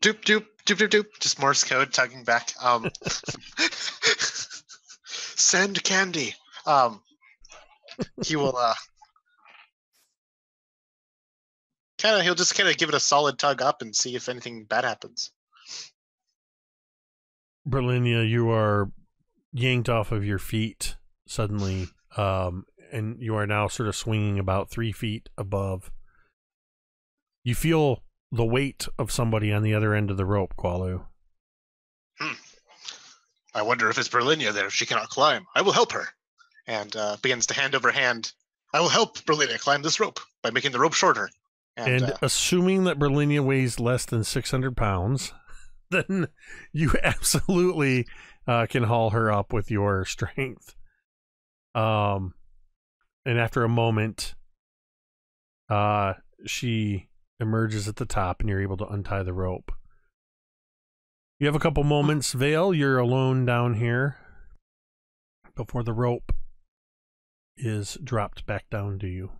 Doop-doop. Doop, doop, doop. Just Morse code, tugging back. Send candy. He will, he'll just kind of give it a solid tug up and see if anything bad happens. Berlinia, you are yanked off of your feet suddenly, and you are now sort of swinging about 3 feet above. You feel the weight of somebody on the other end of the rope, K'walu. I wonder if it's Berlinia there, if she cannot climb. I will help her. And begins to hand over hand. I will help Berlinia climb this rope by making the rope shorter. And assuming that Berlinia weighs less than 600 pounds, then you absolutely can haul her up with your strength. And after a moment, she emerges at the top and you're able to untie the rope. You have a couple moments, Vale. You're alone down here before the rope is dropped back down to you.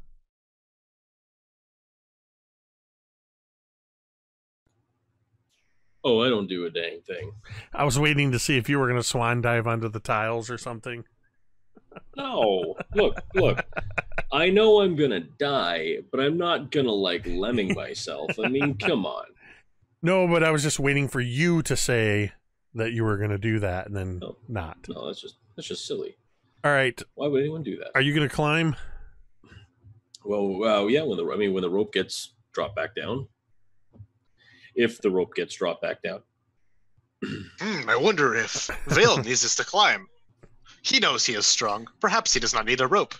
Oh, I don't do a dang thing. I was waiting to see if you were going to swan dive onto the tiles or something. No. Look. I know I'm going to die, but I'm not going to, like, lemming myself. I mean, come on. No, but I was just waiting for you to say that you were going to do that and then not. No, that's just silly. All right. Why would anyone do that? Are you going to climb? Well, yeah, when the rope gets dropped back down. If the rope gets dropped back down. I wonder if Vale needs us to climb. He knows he is strong. Perhaps he does not need a rope.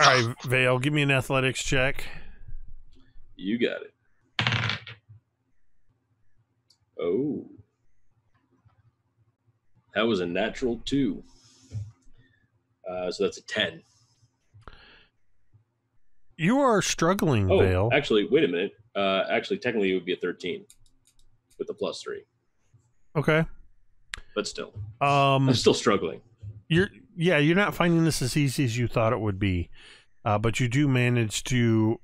All right, Vale, give me an athletics check. You got it. Oh. That was a natural 2. So that's a 10. You are struggling, Vale. Actually, wait a minute. Actually, technically, it would be a 13 with the +3. Okay. But still. I'm still struggling. You're not finding this as easy as you thought it would be. But you do manage to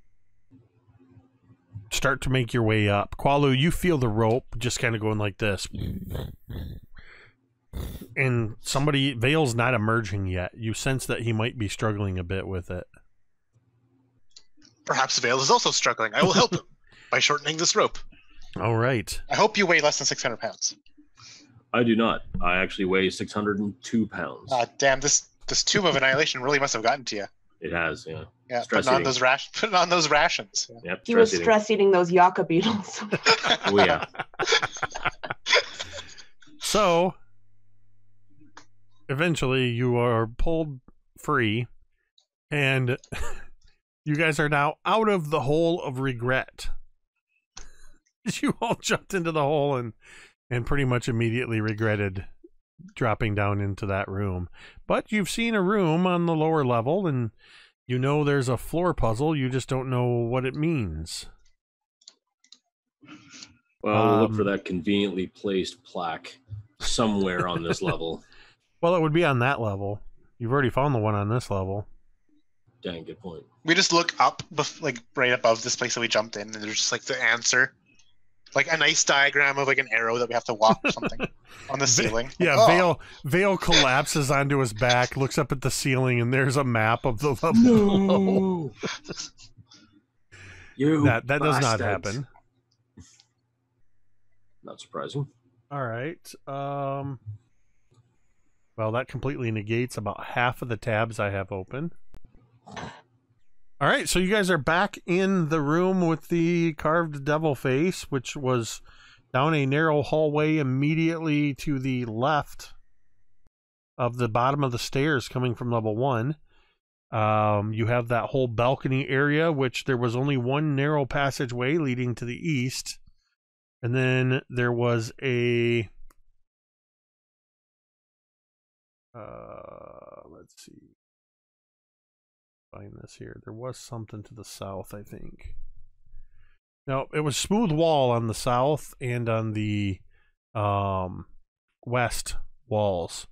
start to make your way up. K'walu, you feel the rope just kind of going like this. And Vale's not emerging yet. You sense that he might be struggling a bit with it. Perhaps Vale is also struggling. I will help him by shortening this rope. All right. I hope you weigh less than 600 pounds. I do not. I actually weigh 602 pounds. Damn, this Tomb of Annihilation really must have gotten to you. It has, yeah. Yeah, putting on those rations. Yeah. Yep, he was stress-eating those yucca beetles. Oh, yeah. So, eventually you are pulled free, and you guys are now out of the hole of regret. You all jumped into the hole and pretty much immediately regretted dropping down into that room. But you've seen a room on the lower level, and you know there's a floor puzzle. You just don't know what it means. Well, we'll look for that conveniently placed plaque somewhere on this level. Well, it would be on that level. You've already found the one on this level. Dang, good point. We just look up, like right above this place that we jumped in, and there's just like the answer. Like a nice diagram of like an arrow that we have to walk or something on the ceiling. Yeah, like, oh. Vale collapses onto his back, looks up at the ceiling, and there's a map of the level. No. That does not happen. Not surprising. All right. Well, that completely negates about half of the tabs I have open. All right, so you guys are back in the room with the carved devil face, which was down a narrow hallway immediately to the left of the bottom of the stairs coming from level 1. You have that whole balcony area, which there was only one narrow passageway leading to the east. And then there was a... let's see. Find this here. There was something to the south, I think. No, it was smooth wall on the south and on the west walls.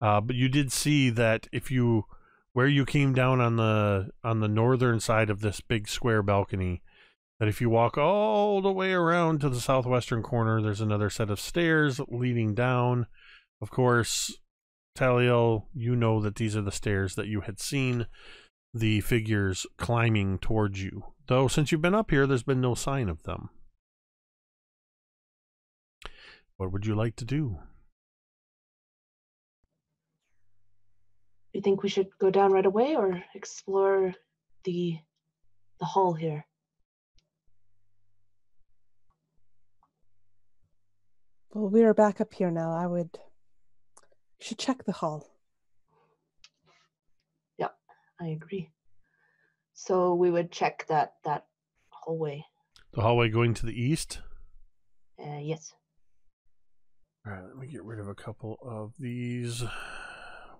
But you did see that if you where you came down on the northern side of this big square balcony, that if you walk all the way around to the southwestern corner, there's another set of stairs leading down. Of course, Taliel, you know that these are the stairs that you had seen the figures climbing towards you Though since you've been up here, there's been no sign of them. What would you like to do? Do you think we should go down right away or explore the hall here? Well, we are back up here now. You should check the hall. Yeah, I agree. So we would check that hallway. The hallway going to the east? Yes. All right, let me get rid of a couple of these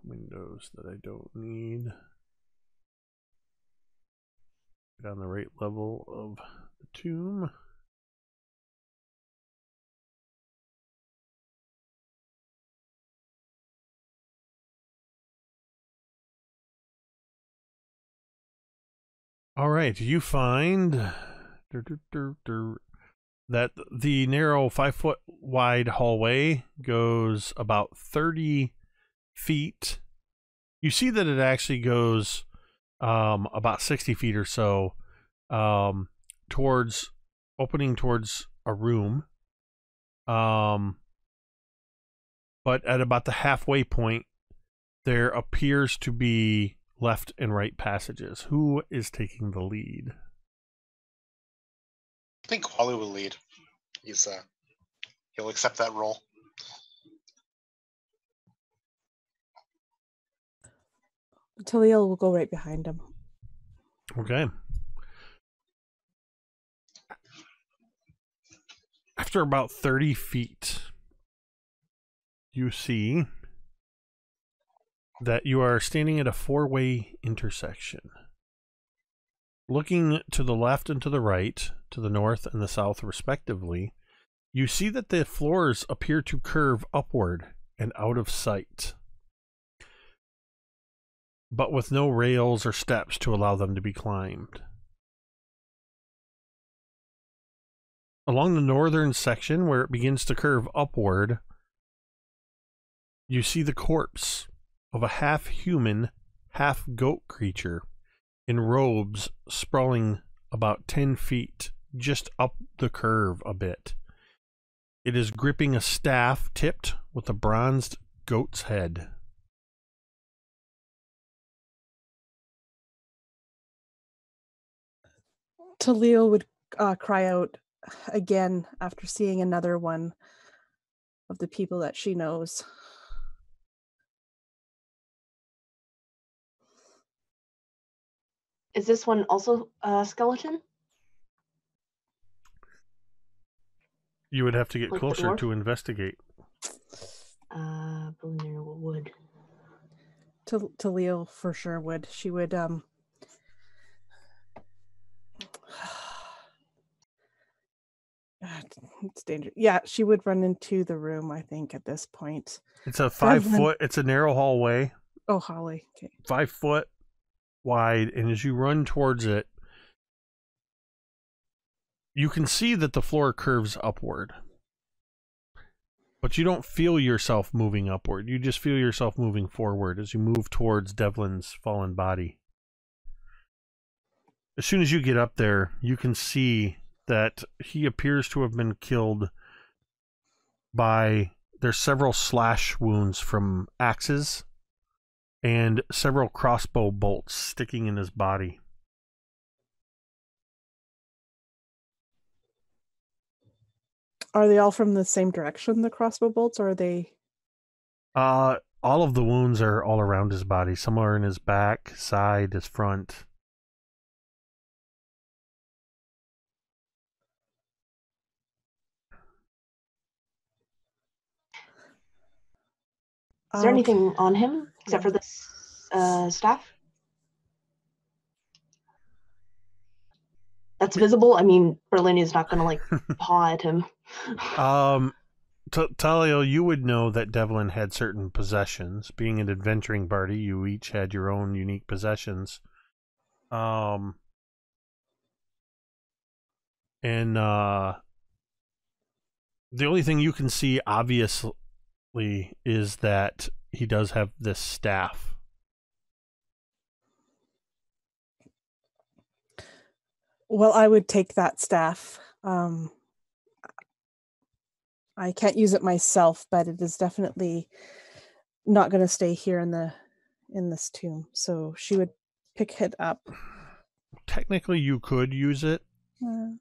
windows that I don't need. Get on the right level of the tomb. All right, you find that the narrow 5-foot wide hallway goes about 30 feet. You see that it actually goes about 60 feet or so towards a room. But at about the halfway point, there appears to be left and right passages. Who is taking the lead? I think K'walu will lead. He'll accept that role. Taliel will go right behind him. Okay. After about 30 feet, you see that you are standing at a 4-way intersection. Looking to the left and to the right, to the north and the south respectively, you see that the floors appear to curve upward and out of sight, but with no rails or steps to allow them to be climbed. Along the northern section, where it begins to curve upward, you see the corpse of a half-human, half-goat creature in robes sprawling about 10 feet just up the curve a bit. It is gripping a staff tipped with a bronzed goat's head. Taliel would cry out again after seeing another one of the people that she knows. Is this one also a skeleton? You would have to get like closer to investigate. Berlinia would. Taliel for sure would. She would. It's dangerous. Yeah, she would run into the room. I think at this point. It's a 5-foot. It's a narrow hallway. Oh, Holly. Okay. 5-foot wide, and as you run towards it, you can see that the floor curves upward, but you don't feel yourself moving upward. You just feel yourself moving forward as you move towards Devlin's fallen body. As soon as you get up there, you can see that he appears to have been killed by, there's several slash wounds from axes and several crossbow bolts sticking in his body. Are they all from the same direction, the crossbow bolts, or are they... all of the wounds are all around his body. Some are in his back, side, his front. Is there anything on him except for this staff? That's visible. I mean, Berlinia is not going to paw at him. Taliel, you would know that Devlin had certain possessions. Being an adventuring party, you each had your own unique possessions. And the only thing you can see, obviously, is that he does have this staff. Well, I would take that staff. I can't use it myself, but it is definitely not going to stay here in this tomb. So she would pick it up. Technically, you could use it. Yeah.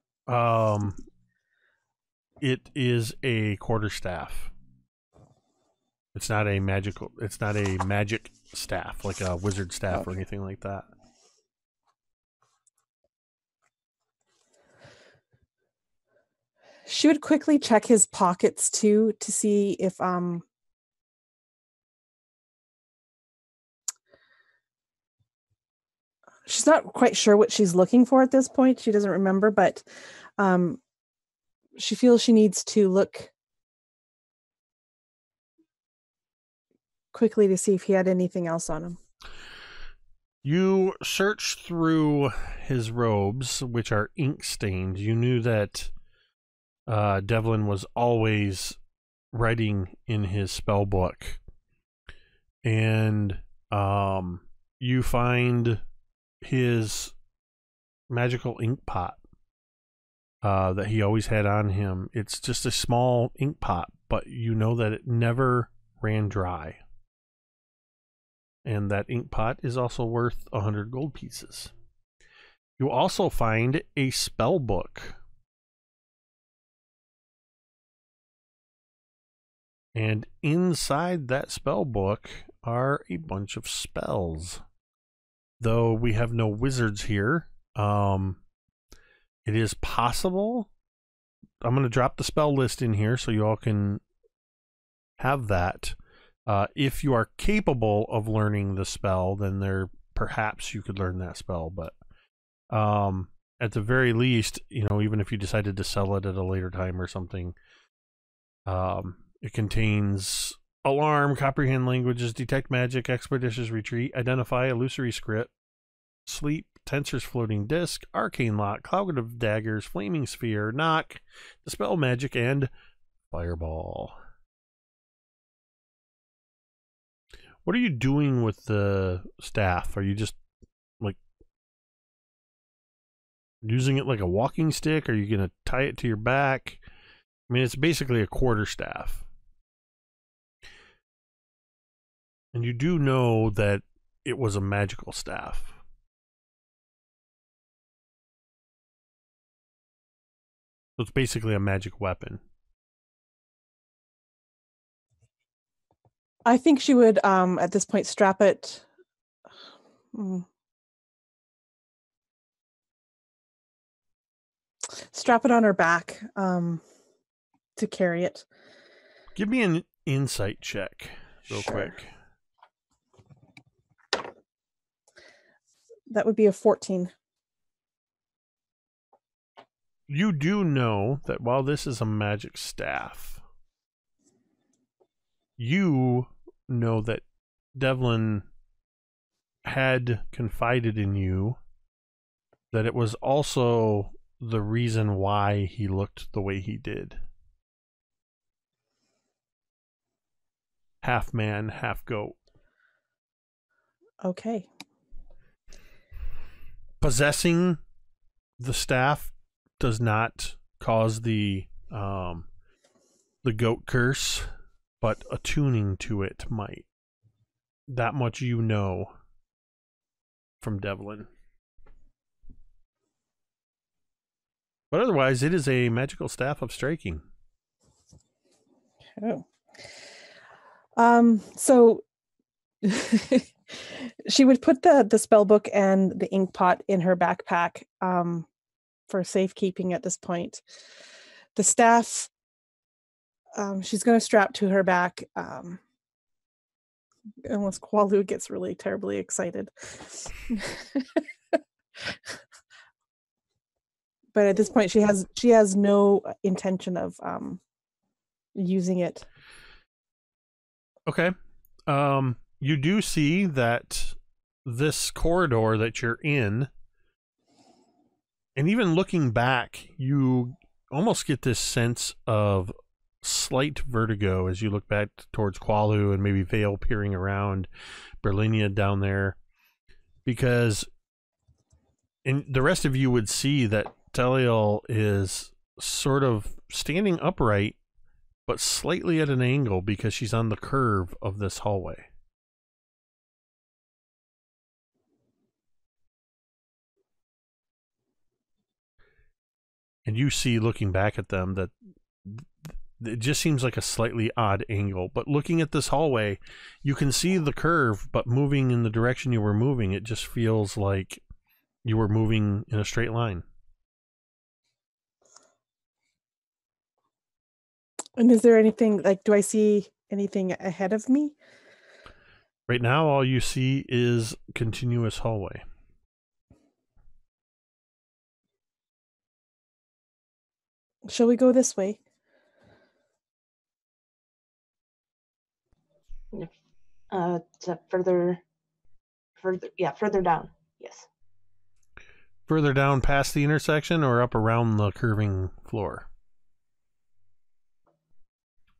It is a quarterstaff. It's not a magic staff, like a wizard staff or anything like that. She would quickly check his pockets too to see if she's not quite sure what she's looking for at this point. She doesn't remember, but she feels she needs to look quickly to see if he had anything else on him. You search through his robes, which are ink stained. You knew that Devlin was always writing in his spell book, and you find his magical ink pot that he always had on him. It's just a small ink pot, but you know that it never ran dry, and that ink pot is also worth 100 gold pieces. You also find a spell book. And inside that spell book are a bunch of spells. Though we have no wizards here, it is possible. I'm going to drop the spell list in here so you all can have that. If you are capable of learning the spell, then perhaps you could learn that spell. But at the very least, you know, even if you decided to sell it at a later time or something, it contains alarm, comprehend languages, detect magic, expeditious retreat, identify illusory script, sleep, tensor's floating disc, arcane lock, cloud of daggers, flaming sphere, knock, dispel magic, and fireball. What are you doing with the staff? Are you just like using it like a walking stick? Are you going to tie it to your back? I mean, it's basically a quarterstaff. And you do know that it was a magical staff. So it's basically a magic weapon. I think she would, at this point, strap it. Strap it on her back to carry it. Give me an insight check real quick. That would be a 14. You do know that while this is a magic staff, you know that Devlin had confided in you that it was also the reason why he looked the way he did. Half man, half goat. Okay. Possessing the staff does not cause the goat curse, but attuning to it might. That much you know from Devlin. But otherwise, it is a magical staff of striking. Oh. So... She would put the spell book and the ink pot in her backpack for safekeeping at this point. The staff, she's going to strap to her back unless K'walu gets really terribly excited. But at this point, she has no intention of using it. Okay. You do see that this corridor that you're in, and even looking back, you almost get this sense of slight vertigo as you look back towards K'walu and maybe Vale peering around, Berlinia down there, because and the rest of you would see that Taliel is sort of standing upright, but slightly at an angle because she's on the curve of this hallway. And you see, looking back at them, that it just seems like a slightly odd angle. But looking at this hallway, you can see the curve, but moving in the direction you were moving, it just feels like you were moving in a straight line. And is there anything, like, do I see anything ahead of me? Right now, all you see is continuous hallway. Shall we go this way? Further down. Yes. Further down past the intersection or up around the curving floor?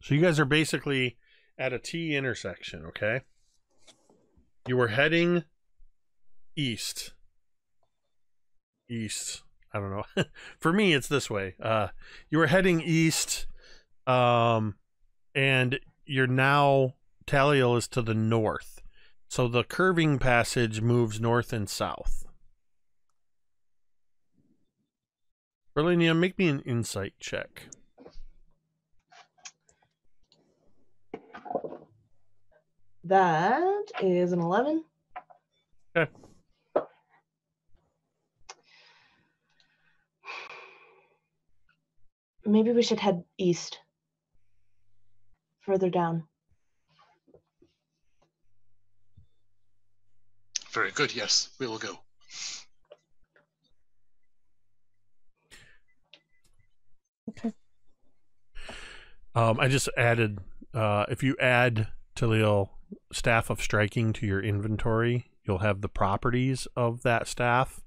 So you guys are basically at a T intersection, okay? You were heading east. I don't know. For me, it's this way. You were heading east, and you're now, Taliel is to the north. So the curving passage moves north and south. Berlinia, make me an insight check. That is an 11. Okay. Maybe we should head east, further down. Very good, yes, we will go. Okay. I just added, if you add Taliel Staff of Striking to your inventory, you'll have the properties of that staff.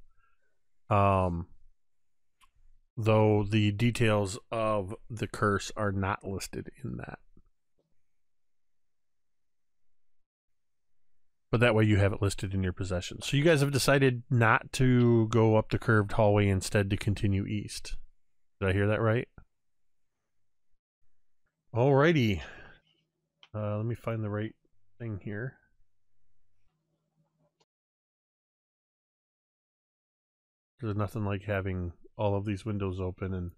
Though the details of the curse are not listed in that. But that way you have it listed in your possession. So you guys have decided not to go up the curved hallway, instead to continue east. Did I hear that right? Alrighty. Let me find the right thing here. There's nothing like having all of these windows open in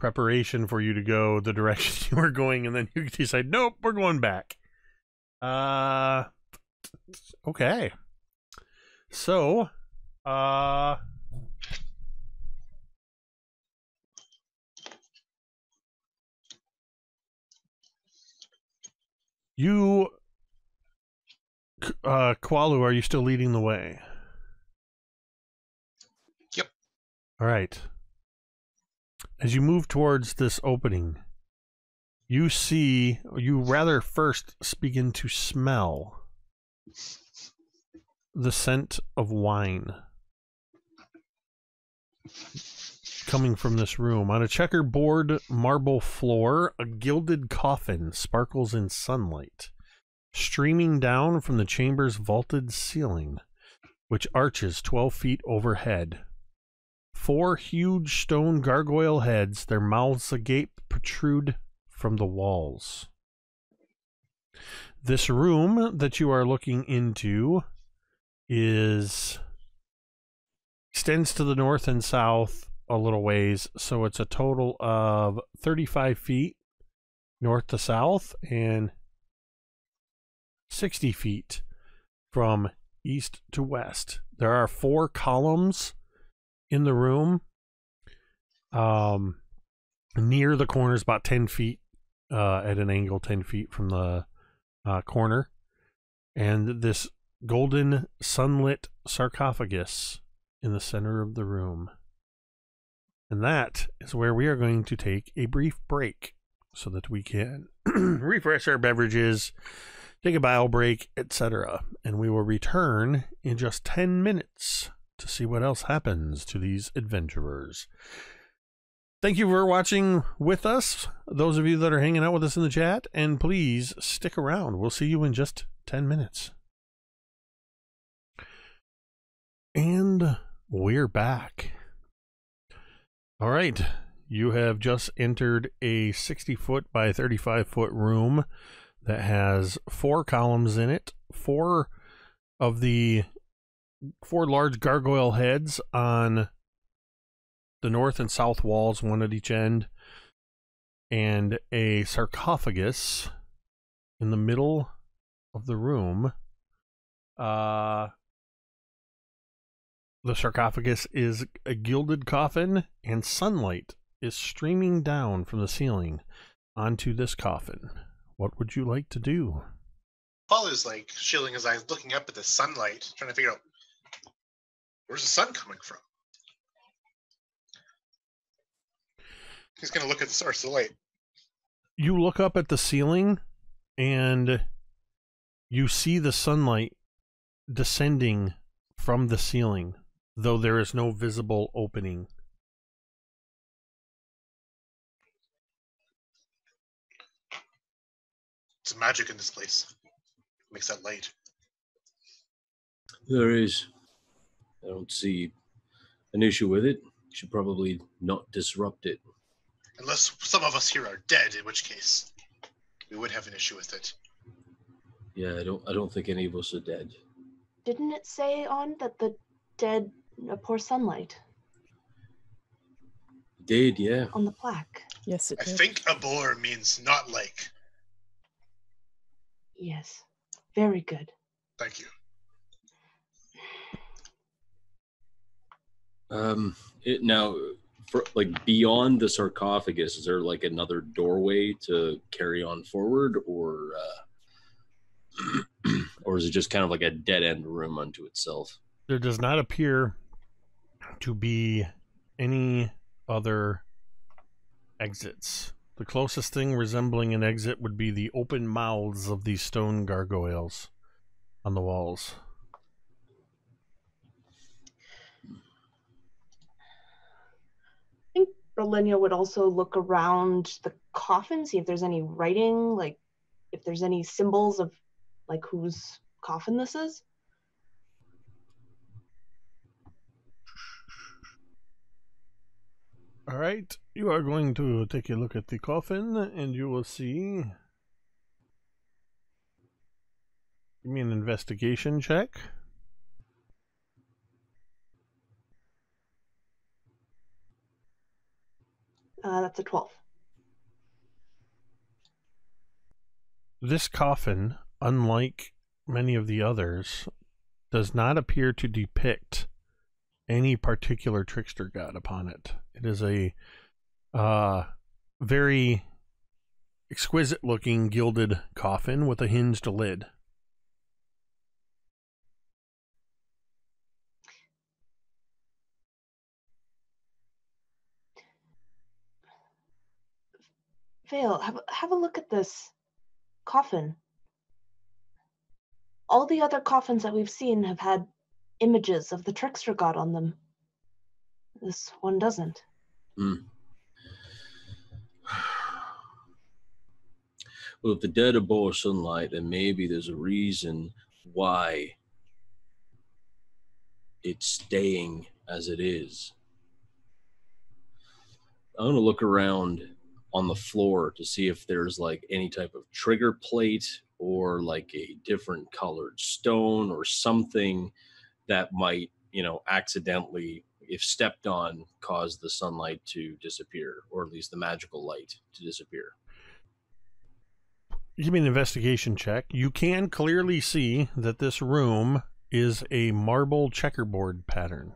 preparation for you to go the direction you were going, and then you decide, nope, we're going back. Okay. So, you, K'walu, are you still leading the way? All right. As you move towards this opening, you see, you rather first begin to smell the scent of wine coming from this room. On a checkerboard marble floor, a gilded coffin sparkles in sunlight, streaming down from the chamber's vaulted ceiling, which arches 12 feet overhead. 4 huge stone gargoyle heads, their mouths agape, protrude from the walls. This room that you are looking into extends to the north and south a little ways, so it's a total of 35 feet north to south and 60 feet from east to west. There are 4 columns in the room, near the corners, about 10 feet, at an angle 10 feet from the corner, and this golden sunlit sarcophagus in the center of the room. And that is where we are going to take a brief break so that we can refresh our beverages, take a bowel break, etc. And we will return in just 10 minutes. To see what else happens to these adventurers. Thank you for watching with us, those of you that are hanging out with us in the chat, and please stick around. We'll see you in just 10 minutes. And We're back. All right. You have just entered a 60-foot by 35-foot room that has four columns in it, four large gargoyle heads on the north and south walls, one at each end, and a sarcophagus in the middle of the room. The sarcophagus is a gilded coffin, and sunlight is streaming down from the ceiling onto this coffin. What would you like to do? Paul is like shielding his eyes, looking up at the sunlight, trying to figure out where's the sun coming from. He's going to look at the source of the light. You look up at the ceiling, and you see the sunlight descending from the ceiling, though there is no visible opening. It's magic in this place. It makes that light. There is. I don't see an issue with it. You should probably not disrupt it. Unless some of us here are dead, in which case we would have an issue with it. Yeah, I don't think any of us are dead. Didn't it say on that the dead abhor sunlight? It did, yeah. On the plaque. Yes, it did. I think abhor means not like. Yes. Very good. Thank you. Now, beyond the sarcophagus, is there like another doorway to carry on forward, or is it just kind of like a dead-end room unto itself? There does not appear to be any other exits. The closest thing resembling an exit would be the open mouths of these stone gargoyles on the walls. Berlinia would also look around the coffin, see if there's any writing, like if there's any symbols of like whose coffin this is. All right, you are going to take a look at the coffin and you will see. Give me an investigation check. That's a 12. This coffin, unlike many of the others, does not appear to depict any particular trickster god upon it. It is a very exquisite-looking gilded coffin with a hinged lid. Vale, have a look at this coffin. All the other coffins that we've seen have had images of the trickster god on them. This one doesn't. Mm. Well, if the dead abhor sunlight, then maybe there's a reason why it's staying as it is. I'm going to look around on the floor to see if there's like any type of trigger plate or like a different colored stone or something that might, you know, accidentally, if stepped on, cause the sunlight to disappear, or at least the magical light to disappear. Give me an investigation check. You can clearly see that this room is a marble checkerboard pattern.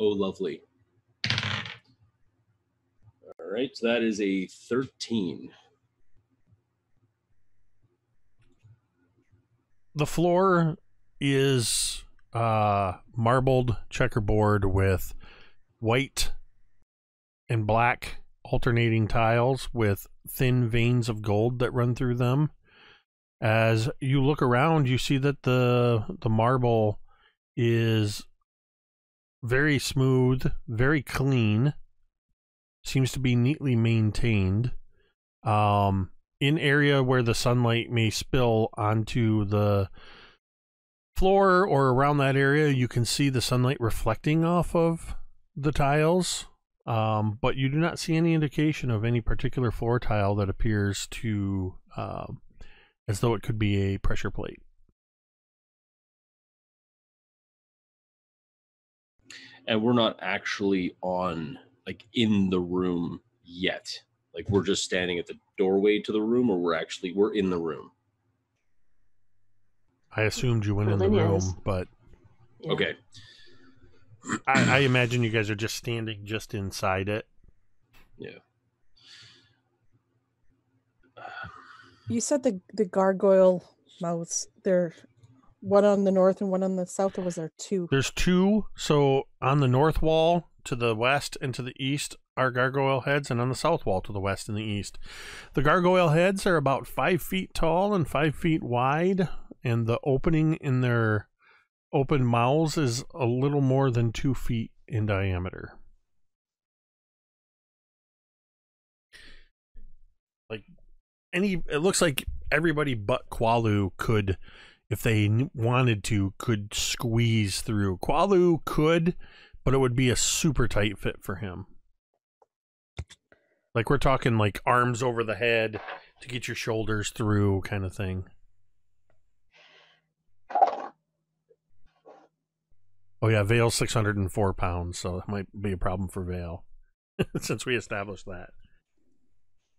Oh, lovely. All right, so that is a 13. The floor is marbled checkerboard with white and black alternating tiles with thin veins of gold that run through them. As you look around, you see that the marble is very smooth, very clean. Seems to be neatly maintained. In area where the sunlight may spill onto the floor or around that area, you can see the sunlight reflecting off of the tiles, but you do not see any indication of any particular floor tile that appears to, as though it could be a pressure plate. And we're not actually on, like, in the room yet. Like, we're just standing at the doorway to the room, or we're in the room. I assumed you went in the room, but... Yeah. Okay. I imagine you guys are just standing just inside it. Yeah. You said the gargoyle mouths, they're... One on the north and one on the south, or was there two? There's two. So on the north wall to the west and to the east are gargoyle heads, and on the south wall to the west and the east. The gargoyle heads are about 5 feet tall and 5 feet wide, and the opening in their open mouths is a little more than 2 feet in diameter. Like it looks like everybody but K'walu could, if they wanted to, could squeeze through. K'walu could, but it would be a super tight fit for him. Like, we're talking like arms over the head to get your shoulders through kind of thing. Oh yeah, Vale's 604 pounds, so that might be a problem for Vale, since we established that.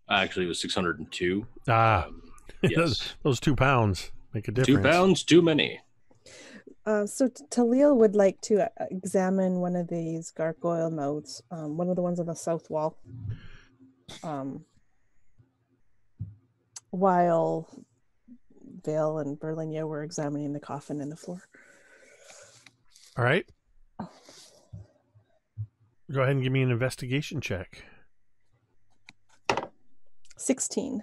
Actually, it was 602. Ah, yes. Those 2 pounds. Make a difference. 2 pounds too many. So Taliel would like to examine one of these gargoyle mouths, one of the ones on the south wall, while Vale and Berlinia were examining the coffin in the floor. All right. Go ahead and give me an investigation check. 16.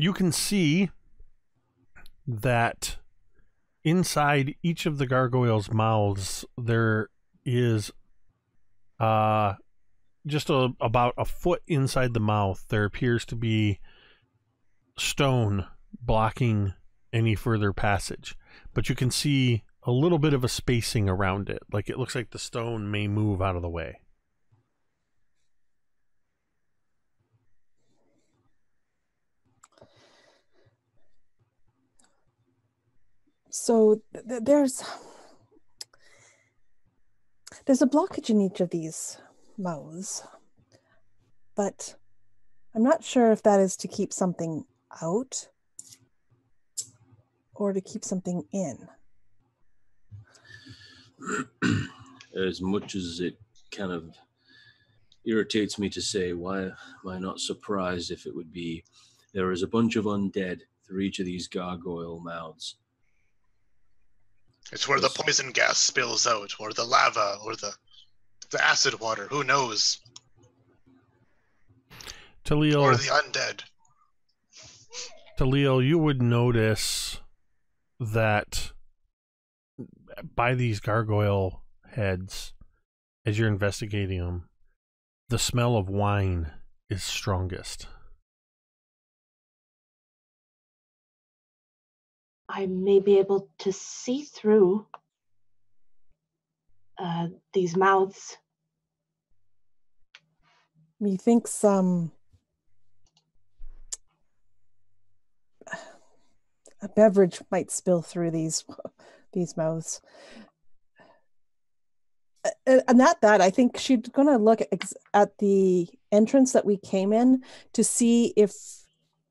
You can see that inside each of the gargoyles' mouths there is just about a foot inside the mouth. There appears to be stone blocking any further passage, but you can see a little bit of a spacing around it. Like, it looks like the stone may move out of the way. So there's a blockage in each of these mouths, but I'm not sure if that is to keep something out or to keep something in. As much as it kind of irritates me to say, why am I not surprised if it would be, there is a bunch of undead through each of these gargoyle mouths. It's where the poison gas spills out, or the lava, or the acid water. Who knows? Taliel, or the undead. Taliel, you would notice that by these gargoyle heads, as you're investigating them, the smell of wine is strongest. I may be able to see through these mouths. Methinks a beverage might spill through these mouths. And at that, I think she's going to look at the entrance that we came in to see if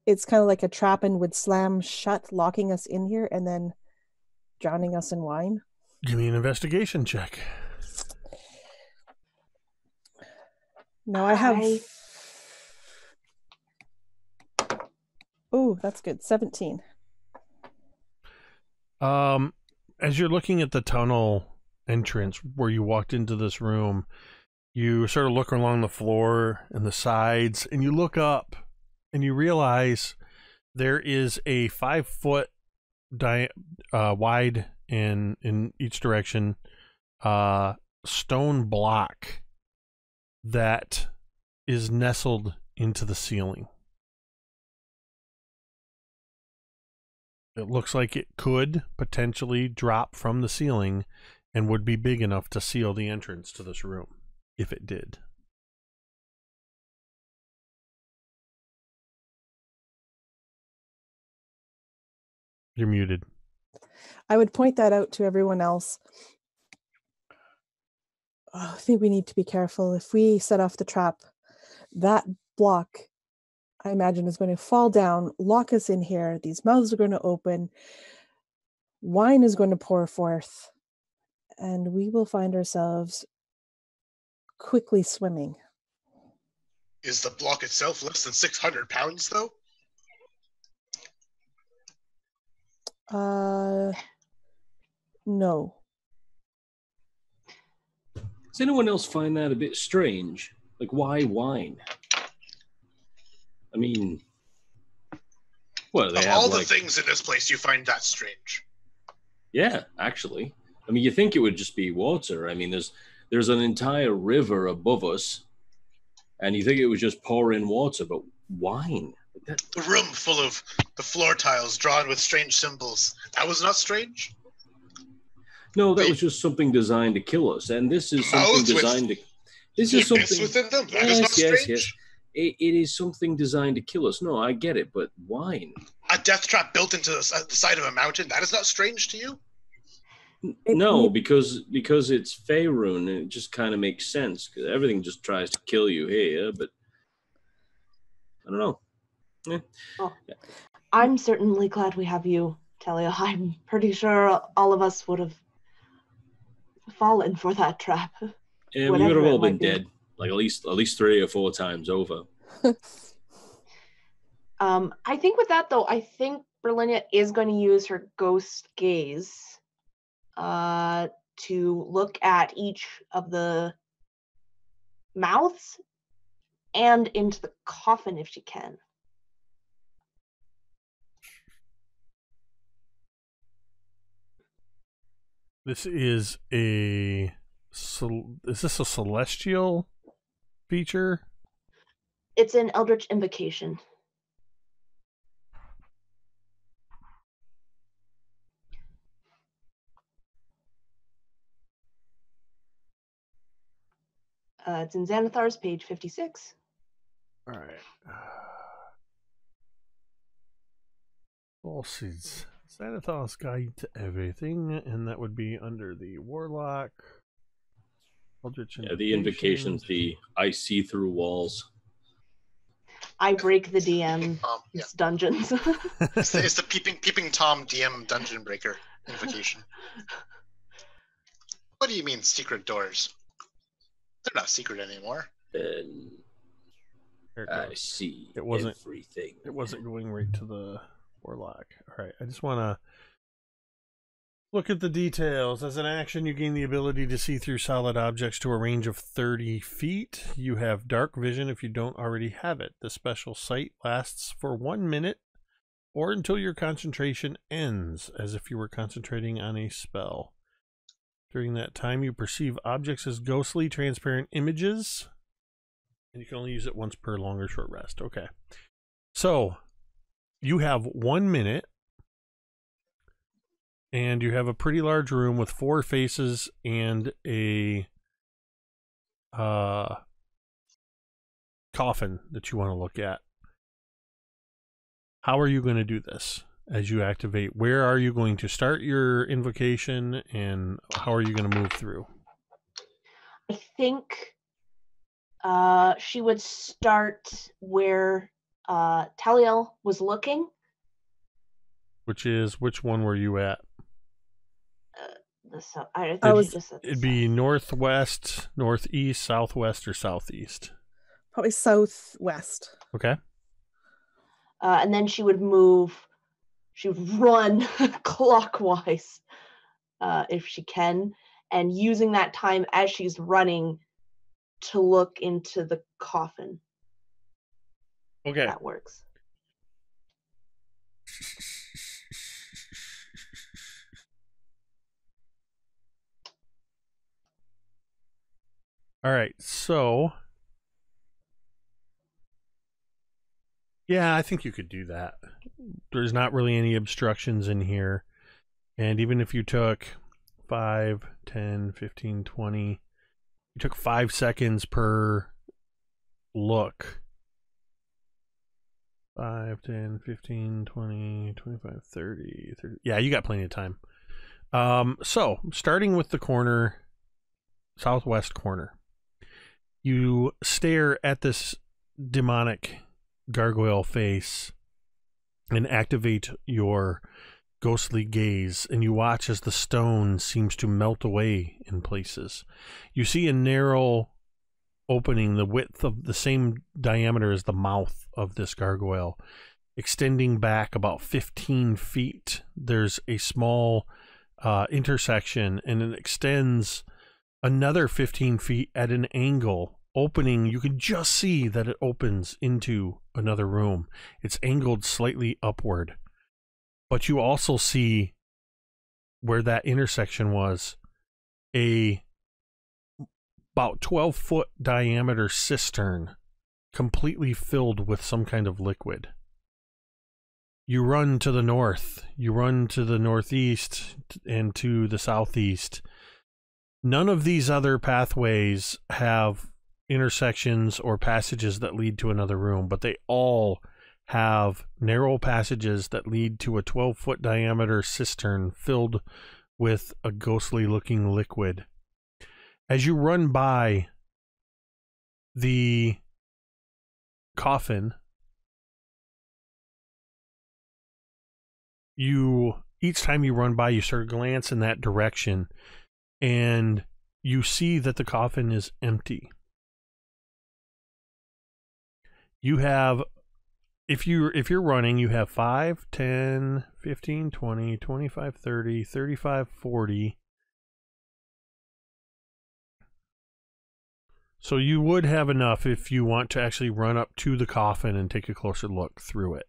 it's kind of like a trap and would slam shut, locking us in here and then drowning us in wine. Give me an investigation check. No, I have... Oh, that's good. 17. As you're looking at the tunnel entrance where you walked into this room, you sort of look along the floor and the sides, and you look up, and you realize there is a 5 foot wide in each direction stone block that is nestled into the ceiling. It looks like it could potentially drop from the ceiling and would be big enough to seal the entrance to this room if it did. You're muted. I would point that out to everyone else. Oh, I think we need to be careful. If we set off the trap, that block, I imagine, is going to fall down, lock us in here. These mouths are going to open. Wine is going to pour forth. And we will find ourselves quickly swimming. Is the block itself less than 600 pounds, though? No. Does anyone else find that a bit strange? Like, why wine? I mean, well, they of have all the things in this place, you find that strange. Yeah, actually. I mean, you think it would just be water. I mean, there's an entire river above us, and you think it would just pour in water, but wine? The room full of the floor tiles drawn with strange symbols. That was not strange? No, that was just something designed to kill us, and this is something designed to... This is something within them. That is not strange. Yes. It is something designed to kill us. No, I get it, but wine? A death trap built into the side of a mountain? That is not strange to you? No, because it's Faerun, and it just kind of makes sense, because everything just tries to kill you here, but I don't know. Yeah. Oh, I'm certainly glad we have you, Taliel. I'm pretty sure all of us would have fallen for that trap. Yeah, we would have all been dead, like at least 3 or 4 times over. I think with that, though, I think Berlinia is going to use her ghost gaze to look at each of the mouths and into the coffin if she can. This is a... is this a celestial feature? It's an Eldritch Invocation. It's in Xanathar's page 56. All right. Pulses. Xanathar's Guide to Everything, and that would be under the Warlock. Yeah, the invocation's the I see through walls. I break the DM. Yeah. It's dungeons. It's the peeping Tom DM dungeon breaker invocation. What do you mean secret doors? They're not secret anymore. I see it wasn't, everything. It wasn't going right to the Warlock. All right, I just want to look at the details. As an action, you gain the ability to see through solid objects to a range of 30 feet. You have dark vision if you don't already have it. The special sight lasts for 1 minute or until your concentration ends, as if you were concentrating on a spell. During that time, you perceive objects as ghostly, transparent images, and you can only use it once per long or short rest. Okay. So, you have 1 minute, and you have a pretty large room with 4 faces and a coffin that you want to look at. How are you going to do this as you activate? Where are you going to start your invocation, and how are you going to move through? I think she would start where Taliel was looking. Which one were you at? It'd be northwest, northeast, southwest, or southeast? Probably southwest. Okay. And then she would move, she would run clockwise if she can, and using that time as she's running to look into the coffin. Okay. That works. All right, so Yeah, I think you could do that. There's not really any obstructions in here. And even if you took 5, 10, 15, 20, you took 5 seconds per look. 5, 10, 15, 20, 25, 30, 30. Yeah, you got plenty of time. So, starting with the corner, southwest corner, you stare at this demonic gargoyle face and activate your ghostly gaze, and you watch as the stone seems to melt away in places. You see a narrow opening the width of the same diameter as the mouth of this gargoyle, extending back about 15 feet. There's a small intersection, and it extends another 15 feet at an angle, opening. You can just see that it opens into another room. It's angled slightly upward. But you also see where that intersection was a about 12-foot diameter cistern completely filled with some kind of liquid. You run to the north, you run to the northeast, and to the southeast. None of these other pathways have intersections or passages that lead to another room, but they all have narrow passages that lead to a 12-foot diameter cistern filled with a ghostly-looking liquid. As you run by the coffin, each time you run by, you sort of glance in that direction, and you see that the coffin is empty. You have... If you're running, you have 5, 10, 15, 20, 25, 30, 35, 40. So you would have enough if you want to actually run up to the coffin and take a closer look through it.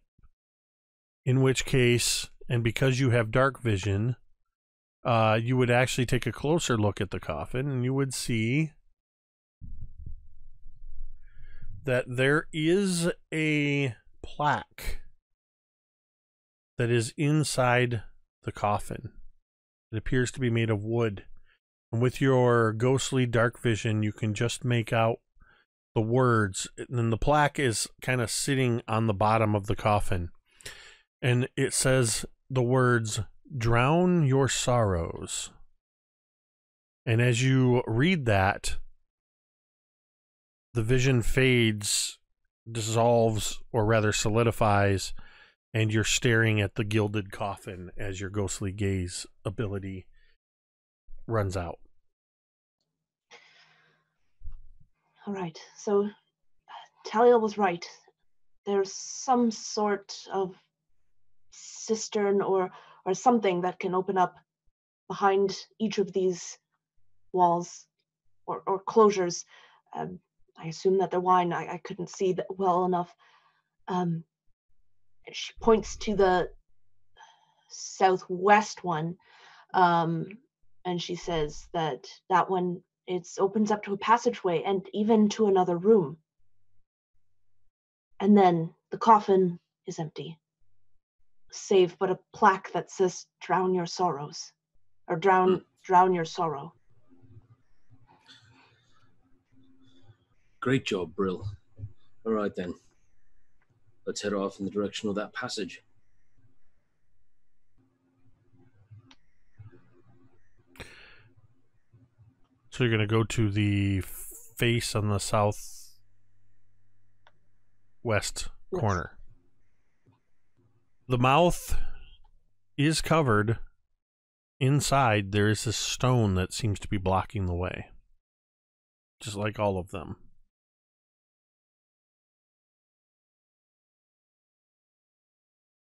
In which case, and because you have dark vision, you would actually take a closer look at the coffin, and you would see that there is a plaque that is inside the coffin. It appears to be made of wood, and with your ghostly dark vision you can just make out the words, and then the plaque is kind of sitting on the bottom of the coffin, and it says the words, "Drown your sorrows." And as you read that, the vision fades, dissolves, or rather solidifies, and you're staring at the gilded coffin as your ghostly gaze ability runs out. All right, so Taliel was right. There's some sort of cistern or something that can open up behind each of these walls or closures. I assume that they're wine. I couldn't see that well enough. She points to the southwest one, and she says that one, it opens up to a passageway and even to another room. And then the coffin is empty, save but a plaque that says, "Drown your sorrows," or drown your sorrow. Great job, Brill. All right, then. Let's head off in the direction of that passage. So you're going to go to the face on the southwest corner. The mouth is covered. Inside, there is a stone that seems to be blocking the way, just like all of them.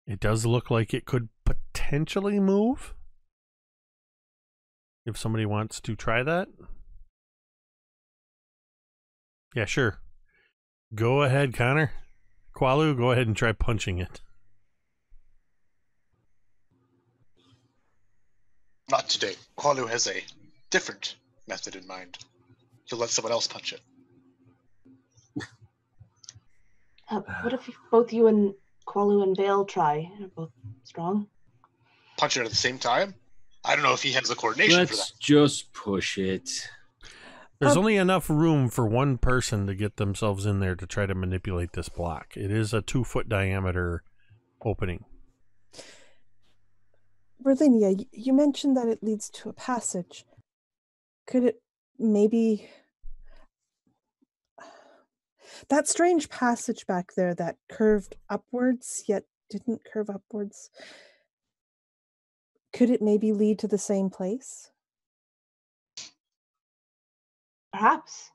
It does look like it could potentially move, if somebody wants to try that. Yeah, sure. Go ahead, Connor. K'walu, go ahead and try punching it. Not today. K'walu has a different method in mind. He'll let someone else punch it. What if both you and K'walu and Vale try? They're both strong. Punch it at the same time? I don't know if he has the coordination for that. Let's just push it. There's only enough room for one person to get themselves in there to try to manipulate this block. It is a 2-foot diameter opening. Berlinia, you mentioned that it leads to a passage. Could it maybe... That strange passage back there that curved upwards, yet didn't curve upwards. Could it maybe lead to the same place? Perhaps.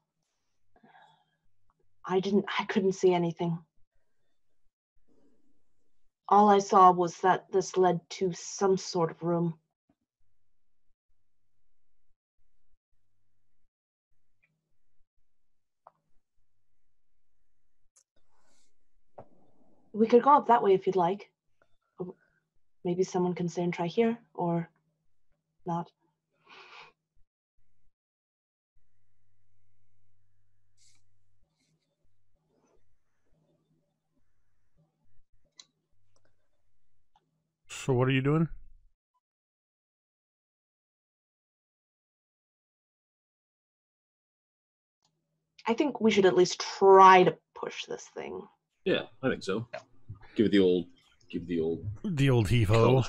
I couldn't see anything. All I saw was that this led to some sort of room. We could go up that way if you'd like. Maybe someone can stay and try here, or not. So what are you doing? I think we should at least try to push this thing. Yeah, I think so. Yeah. Give it the old heave-ho. The old heave-ho.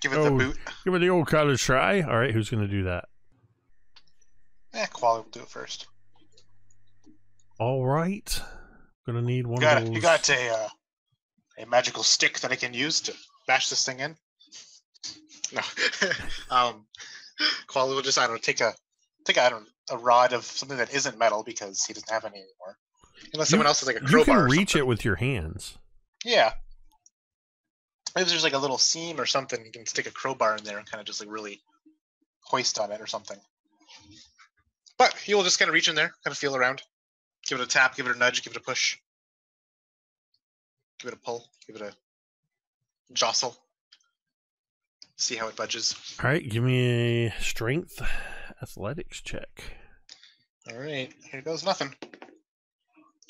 Give it the boot. Give it the old college try. All right, who's going to do that? K'walu will do it first. All right. Going to need one of those. You got a magical stick that I can use to bash this thing in? No. K'walu will just, take a rod of something that isn't metal because he doesn't have any anymore. Unless someone else has like a crowbar. You can reach it with your hands. Yeah. Maybe there's like a little seam or something. You can stick a crowbar in there and kind of just like really hoist on it or something. But he will just kind of reach in there, kind of feel around. Give it a tap, give it a nudge, give it a push. Give it a pull, give it a jostle. See how it budges. All right, give me a strength athletics check. All right, here goes nothing.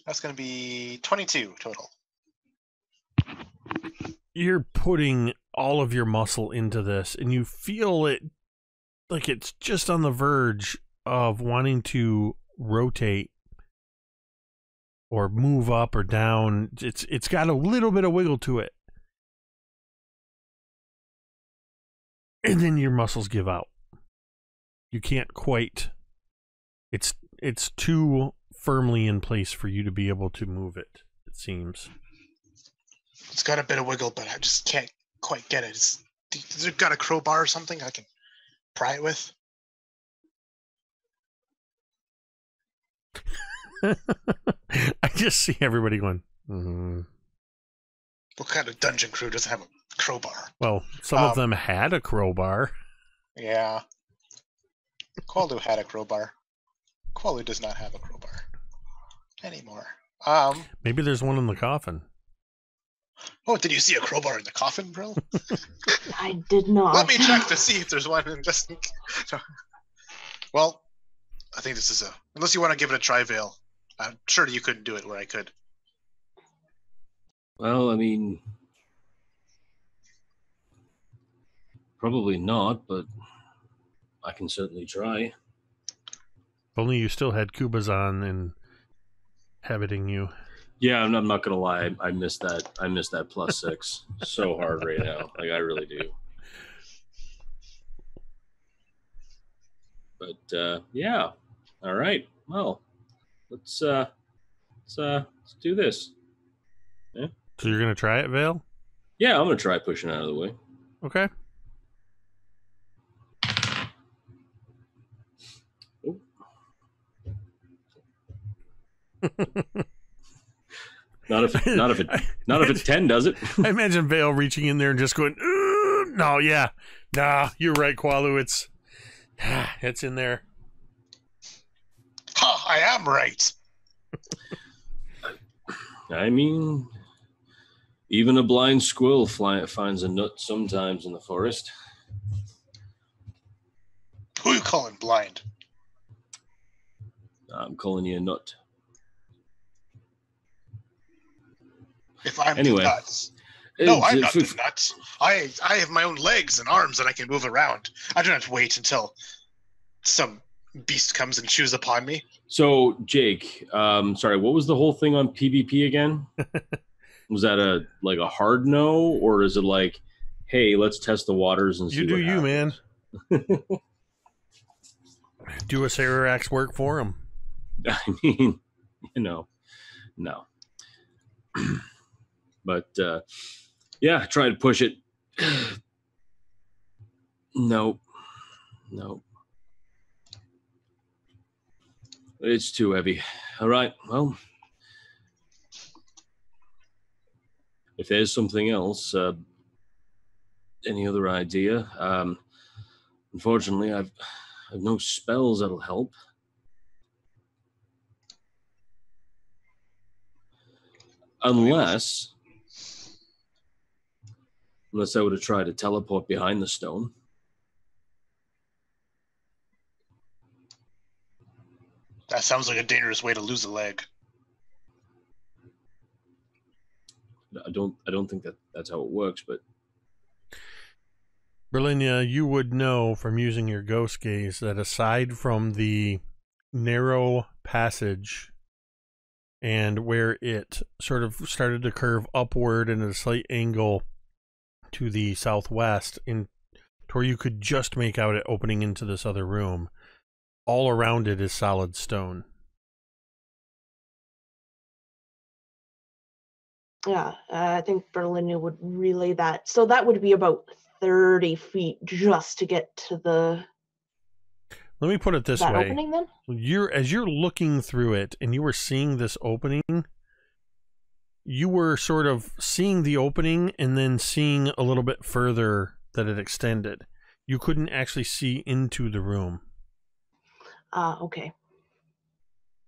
That's going to be 22 total. You're putting all of your muscle into this, and you feel it like it's just on the verge of wanting to rotate or move up or down. It's got a little bit of wiggle to it. And then your muscles give out. You can't quite. It's too firmly in place for you to be able to move it, it seems. It's got a bit of wiggle, but I just can't quite get it. Has it got a crowbar or something I can pry it with? I just see everybody going, mm-hmm. What kind of dungeon crew doesn't have a crowbar? Well, some of them had a crowbar. Yeah. K'walu had a crowbar. K'walu does not have a crowbar anymore. Maybe there's one in the coffin. Oh, did you see a crowbar in the coffin, bro? I did not. Let me check to see if there's one in just... Well, I think this is a... Unless you want to give it a try, Vale. I'm sure you couldn't do it where I could. Well, I mean... Probably not, but I can certainly try. If only you still had Kubazan inhabiting you. Yeah, I'm not gonna lie. I missed that. I missed that +6 so hard right now. Like I really do. But yeah, all right. Well, let's do this. Yeah. So you're gonna try it, Vale? Yeah, I'm gonna try pushing out of the way. Okay. Oh. Not if it's 10, does it? I imagine Vale reaching in there and just going, no, yeah, nah, you're right, K'walu. It's in there. Ha! I am right. I mean, even a blind squirrel finds a nut sometimes in the forest. Who are you calling blind? I'm calling you a nut. If I'm anyway, the nuts. No, I'm not the nuts. I have my own legs and arms and I can move around. I don't have to wait until some beast comes and chews upon me. So, Jake, sorry, what was the whole thing on PvP again? Was that a hard no, or is it like, hey, let's test the waters and see what happens? You do you, man. Do a Serrax work for him. I mean, no. But, yeah, try to push it. Nope. It's too heavy. All right, well, if there's something else, any other idea? Unfortunately, I've no spells that'll help. Unless I would have tried to teleport behind the stone. That sounds like a dangerous way to lose a leg. I don't think that's how it works, but Berlinia, you would know from using your ghost gaze that aside from the narrow passage and where it sort of started to curve upward in a slight angle to the southwest, in to where you could just make out it opening into this other room, all around it is solid stone. Yeah, I think Berlinia would relay that. So that would be about 30 feet just to get to the... Let me put it this way. Opening, then? As you're looking through it and you were seeing this opening, you were sort of seeing the opening and then seeing a little bit further that it extended. You couldn't actually see into the room. Okay.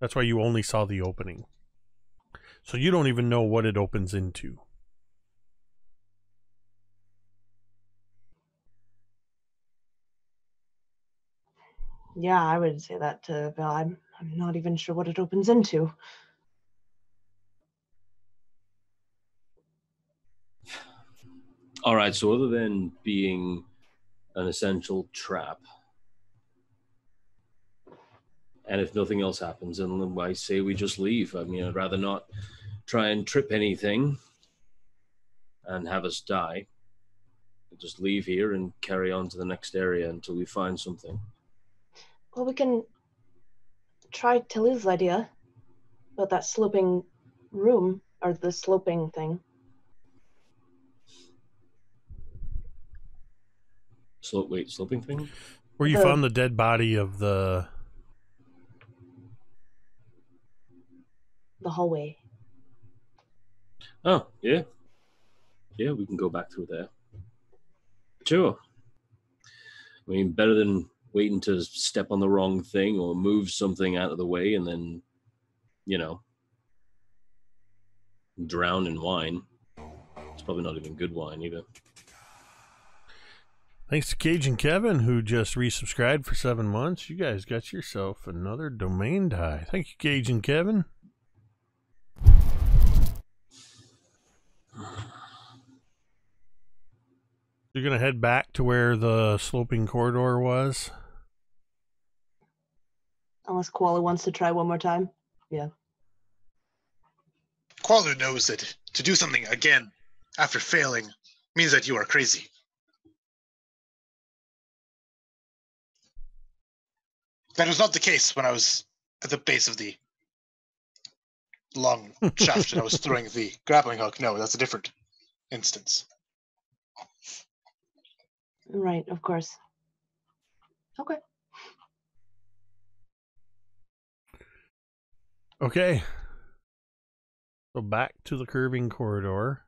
That's why you only saw the opening. So you don't even know what it opens into. Yeah, I would say that to Val. I'm not even sure what it opens into. All right, so other than being an essential trap, and if nothing else happens, then I say we just leave. I mean, I'd rather not try and trip anything and have us die. We'll just leave here and carry on to the next area until we find something. Well, we can try Talil's idea about that sloping room, or the sloping thing. Sloping thing? Where you found the dead body of the... The hallway. Oh, yeah. Yeah, we can go back through there. Sure. I mean, better than waiting to step on the wrong thing or move something out of the way and then, drown in wine. It's probably not even good wine either. Thanks to Cajun Kevin, who just resubscribed for 7 months. You guys got yourself another domain die. Thank you, Cajun Kevin. You're going to head back to where the sloping corridor was? Unless K'walu wants to try one more time. Yeah. K'walu knows that to do something again after failing means that you are crazy. That was not the case when I was at the base of the long shaft and I was throwing the grappling hook. No, that's a different instance. Right, of course. Okay. Okay. So back to the curving corridor.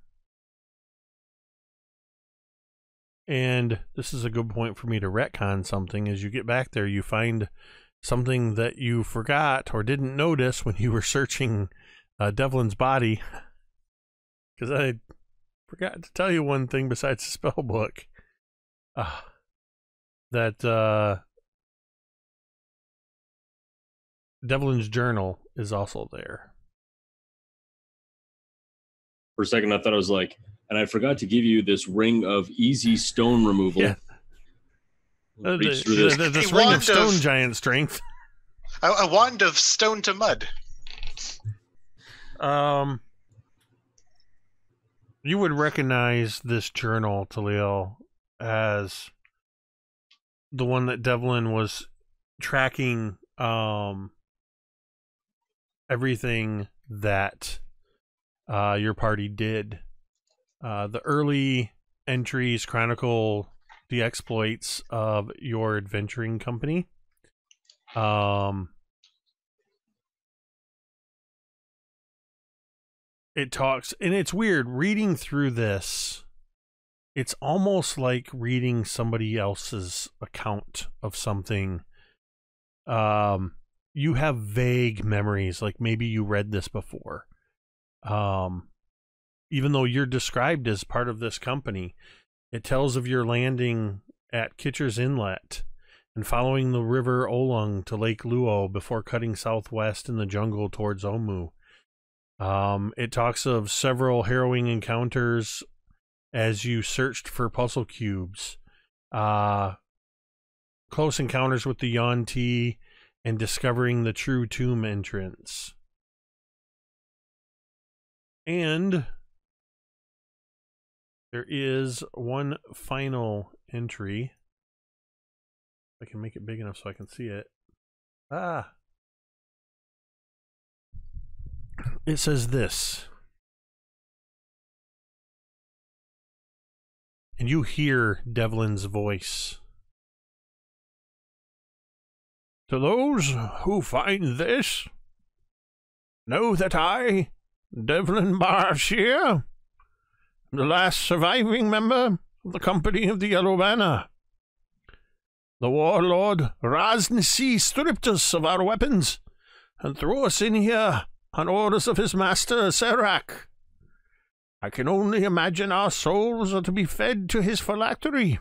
And this is a good point for me to retcon something. As you get back there, you find something that you forgot or didn't notice when you were searching Devlin's body. Because I forgot to tell you one thing besides the spell book. Devlin's journal is also there. For a second, I thought I was like, and I forgot to give you this ring of easy stone removal. Yeah. This ring of stone of, giant strength. A wand of stone to mud. You would recognize this journal, Taliel, as the one that Devlin was tracking everything that your party did. The early entries chronicle the exploits of your adventuring company. It talks, and it's weird reading through this. It's almost like reading somebody else's account of something. You have vague memories, like maybe you read this before. Even though you're described as part of this company, it tells of your landing at Kitcher's Inlet and following the river Olung to Lake Luo before cutting southwest in the jungle towards Omu. It talks of several harrowing encounters as you searched for puzzle cubes, close encounters with the Yuan Ti, and discovering the true tomb entrance. And there is one final entry. I can make it big enough so I can see it. Ah! It says this. And you hear Devlin's voice. To those who find this, know that I, Devlin Barshear, am the last surviving member of the Company of the Yellow Banner. The warlord Raznisi stripped us of our weapons and threw us in here on orders of his master, Serrax. I can only imagine our souls are to be fed to his phylactery.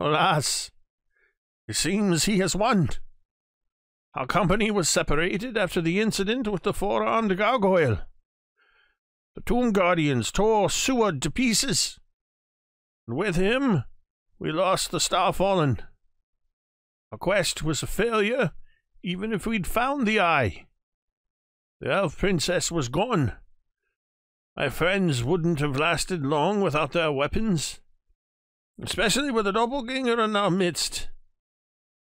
Alas, it seems he has won. Our company was separated after the incident with the four-armed gargoyle. The tomb guardians tore Seward to pieces, and with him we lost the Starfallen. Our quest was a failure, even if we'd found the eye. The elf princess was gone. My friends wouldn't have lasted long without their weapons, especially with a doppelganger in our midst,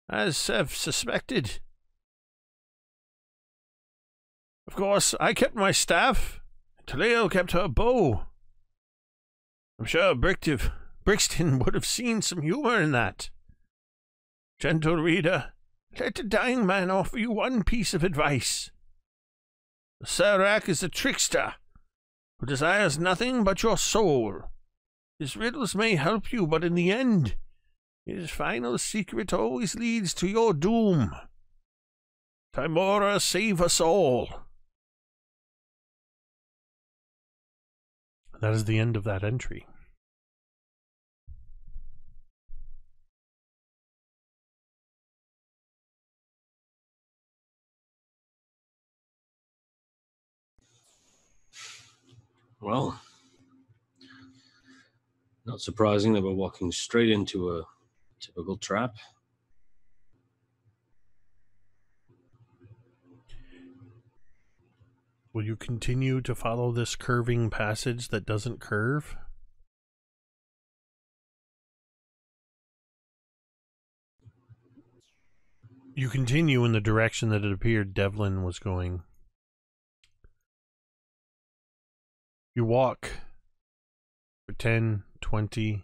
as Seth suspected. Of course, I kept my staff, and Taliel kept her bow. I'm sure Brixton would have seen some humor in that. Gentle reader, let the dying man offer you one piece of advice. Serrax is a trickster who desires nothing but your soul. His riddles may help you, but in the end, his final secret always leads to your doom. Timora, save us all. That is the end of that entry. Well, not surprising that we're walking straight into a typical trap. Will you continue to follow this curving passage that doesn't curve? You continue in the direction that it appeared Devlin was going. You walk for 10, 20,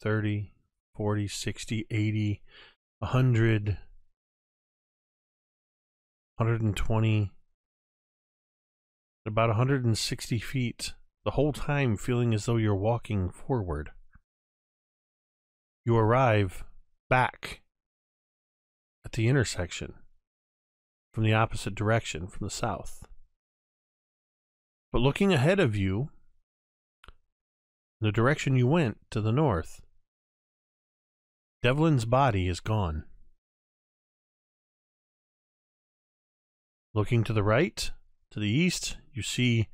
30, 40, 60, 80, 100, 120, about 160 feet, the whole time feeling as though you're walking forward. You arrive back at the intersection from the opposite direction, from the south. But looking ahead of you, the direction you went to the north, Devlin's body is gone. Looking to the right, to the east, you see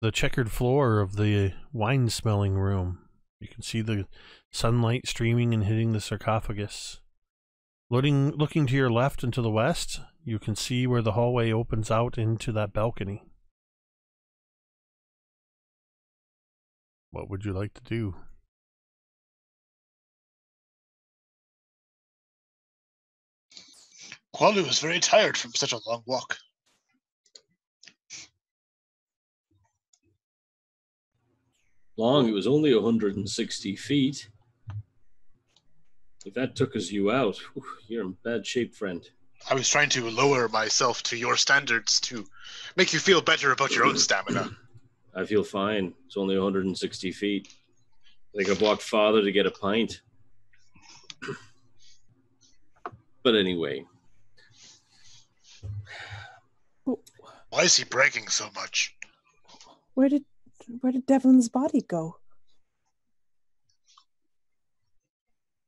the checkered floor of the wine-smelling room. You can see the sunlight streaming and hitting the sarcophagus. Looking to your left and to the west, you can see where the hallway opens out into that balcony. What would you like to do? K'walu was very tired from such a long walk. Long, it was only 160 feet. If that took us out, whew, you're in bad shape, friend. I was trying to lower myself to your standards to make you feel better about your own stamina. I feel fine. It's only 160 feet. I think I've walked farther to get a pint. But anyway. Why is he bragging so much? Where did Devlin's body go?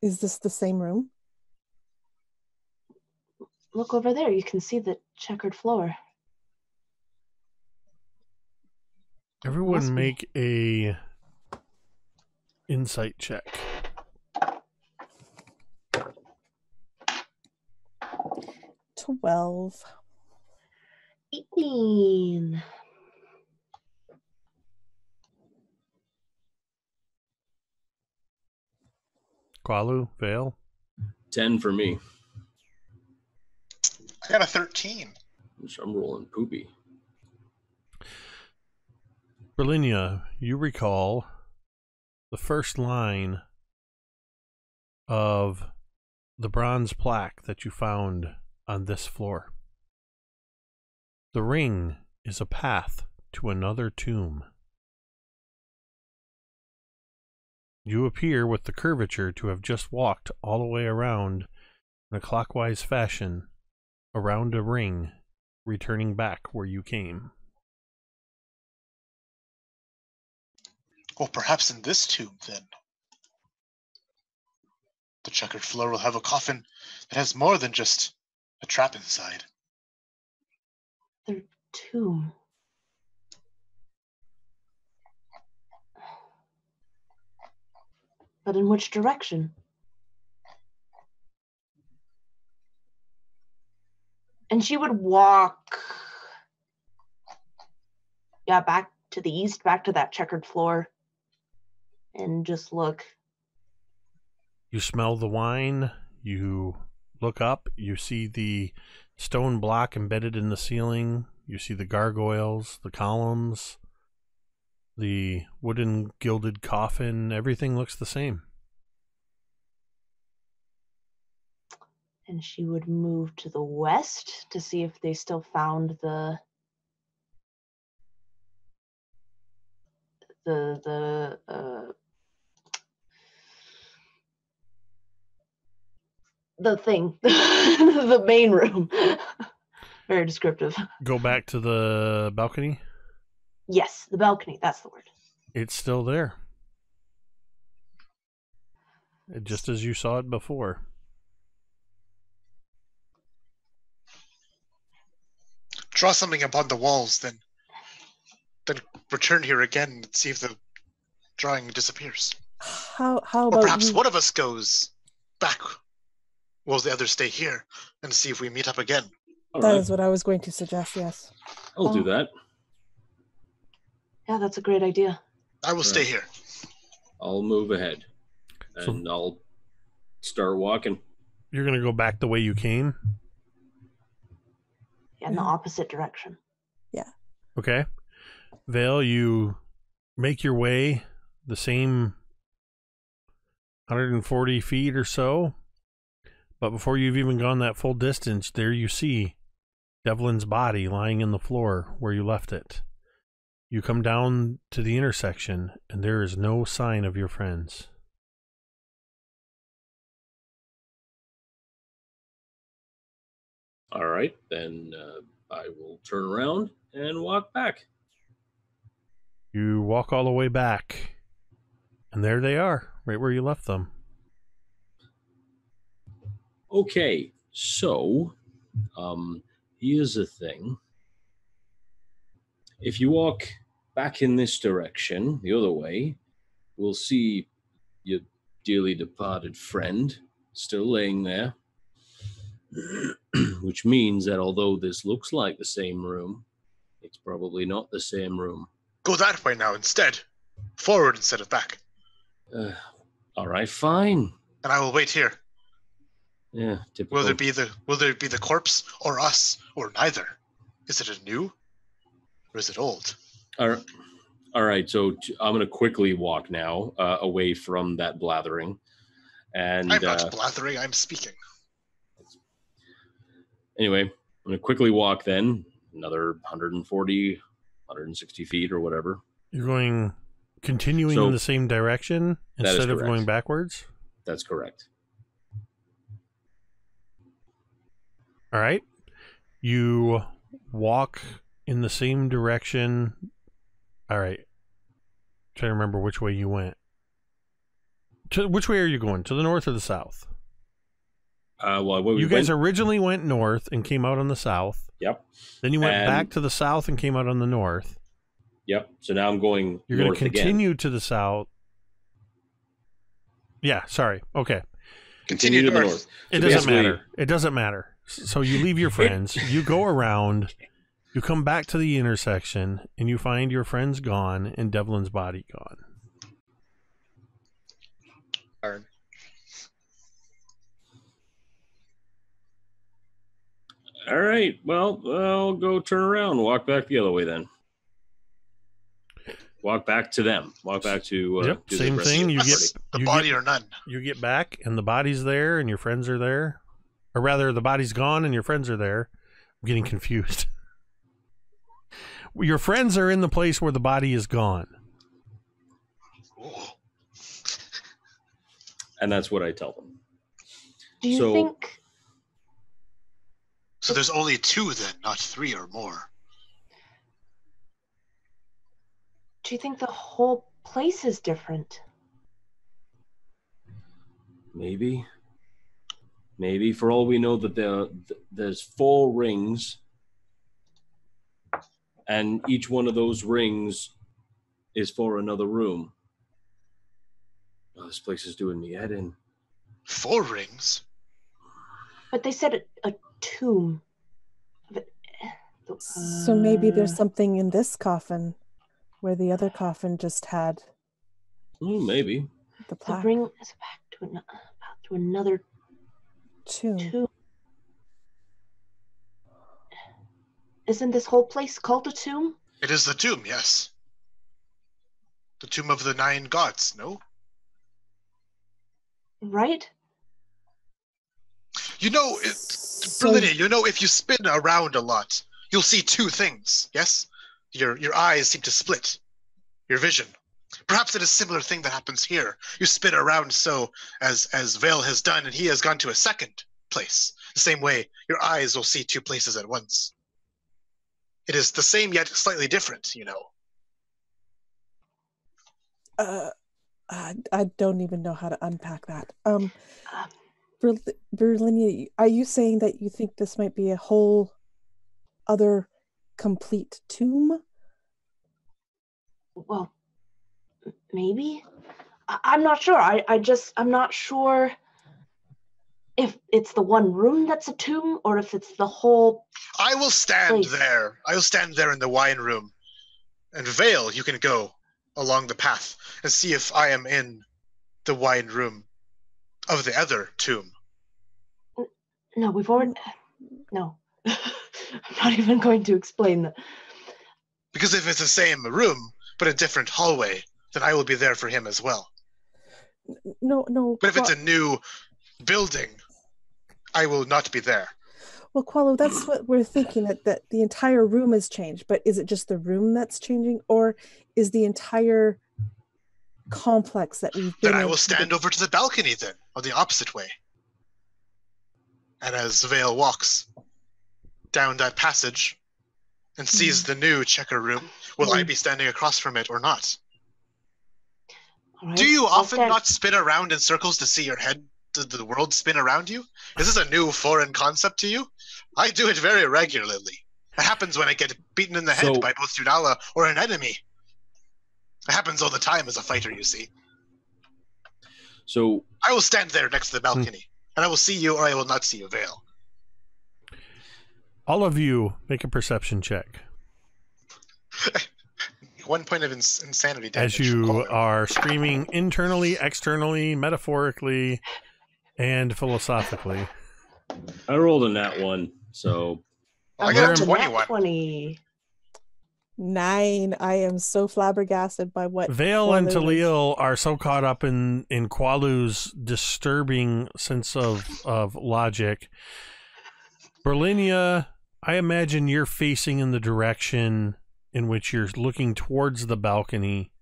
Is this the same room? Look over there. You can see the checkered floor. Everyone make a insight check. $12. 18. K'walu, Vale. 10 for me. I got a 13. I'm rolling poopy. Berlinia, you recall the first line of the bronze plaque that you found on this floor. The ring is a path to another tomb. You appear with the curvature to have just walked all the way around in a clockwise fashion around a ring, returning back where you came. Or perhaps in this tomb, then. The checkered floor will have a coffin that has more than just a trap inside. The tomb. But in which direction? And she would walk, yeah, back to the east, back to that checkered floor, and just look. You smell the wine, you look up, you see the stone block embedded in the ceiling, you see the gargoyles, the columns, the wooden gilded coffin, everything looks the same. And she would move to the west to see if they still found the thing, the main room. Very descriptive. Go back to the balcony? Yes, the balcony, that's the word. It's still there. Just as you saw it before. Draw something upon the walls, then return here again and see if the drawing disappears. How about, or perhaps one of us goes back while the others stay here and see if we meet up again. All right. That is what I was going to suggest, yes. I'll do that. Yeah, that's a great idea. I will stay here. I'll move ahead, and I'll start walking. You're going to go back the way you came? Yeah, in the opposite direction. Yeah. Okay. Vale, you make your way the same 140 feet or so, but before you've even gone that full distance, there you see Devlin's body lying in the floor where you left it. You come down to the intersection, and there is no sign of your friends. All right, then I will turn around and walk back. You walk all the way back, and there they are, right where you left them. Okay, so here's the thing. If you walk back in this direction, the other way, we'll see your dearly departed friend still laying there, which means that although this looks like the same room, it's probably not the same room. Go that way now instead. Forward instead of back. All right, fine. And I will wait here. Yeah, typical. Will there be the corpse or us or neither? Is it a new or is it old? All right, so I'm going to quickly walk now away from that blathering. And I'm not blathering, I'm speaking. Anyway, I'm going to quickly walk then, another 140, 160 feet or whatever. You're going continuing in the same direction instead of going backwards? That's correct. All right. You walk in the same direction. All right. I'm trying to remember which way you went. Which way are you going? To the north or the south? You guys originally went north and came out on the south. Yep. Then you went back to the south and came out on the north. Yep. So now I'm going north again. You're going to continue to the south. Yeah, sorry. Okay. Continue to the north. It doesn't matter. It doesn't matter. So you leave your friends, you go around, you come back to the intersection, and you find your friends gone and Devlin's body gone. Darn. All right, well, I'll go turn around, walk back the other way then. Walk back to them. Walk back to... to same the thing. You get, the you body get, or none. You get back, and the body's there, and your friends are there. Or rather, the body's gone and your friends are there. I'm getting confused. Your friends are in the place where the body is gone. And that's what I tell them. Do you think... So there's only two then, not three or more. Do you think the whole place is different? Maybe. Maybe, for all we know, that there's four rings, and each one of those rings is for another room. Oh, this place is doing me head in. Four rings? But they said a tomb. So maybe there's something in this coffin where the other coffin just had. Oh, maybe. The plaque. The ring is back to another tomb. Isn't this whole place called a tomb? It is the tomb, yes. The tomb of the 9 gods, no? Right? You know, Berlinia, you know, if you spin around a lot, you'll see two things, yes? Your eyes seem to split, your vision. Perhaps it is a similar thing that happens here. You spin around so, as Vale has done, and he has gone to a second place. The same way, your eyes will see two places at once. It is the same, yet slightly different, you know. I don't even know how to unpack that. Berlinia, are you saying that you think this might be a whole other complete tomb? Well... Maybe? I'm not sure. I'm not sure if it's the one room that's a tomb or if it's the whole place. I will stand there. I will stand there in the wine room. And Vale, you can go along the path and see if I am in the wine room of the other tomb. No, we've already... No. I'm not even going to explain that. Because if it's the same room, but a different hallway... then I will be there for him as well. No. But if it's a new building, I will not be there. Well, K'walu, that's what we're thinking, that the entire room has changed, but is it just the room that's changing, or is the entire complex that we've been... Then I will stand over to the balcony then, on the opposite way. And as Vale walks down that passage and sees the new checker room, will I be standing across from it or not? Right. Do you often not spin around in circles to see your head, the world spin around you? Is this a new foreign concept to you? I do it very regularly. It happens when I get beaten in the head by both Dunala or an enemy. It happens all the time as a fighter, you see. So I will stand there next to the balcony, and I will see you, or I will not see you, Vale. All of you, make a perception check. 1 point of insanity damage. As you are screaming internally, externally, metaphorically, and philosophically. I rolled a nat one, so... Well, I got a 21. 20. 9. I am so flabbergasted by what... Vale and Taliel are so caught up in K'walu's disturbing sense of logic. Berlinia, I imagine you're facing in the direction in which you're looking towards the balcony.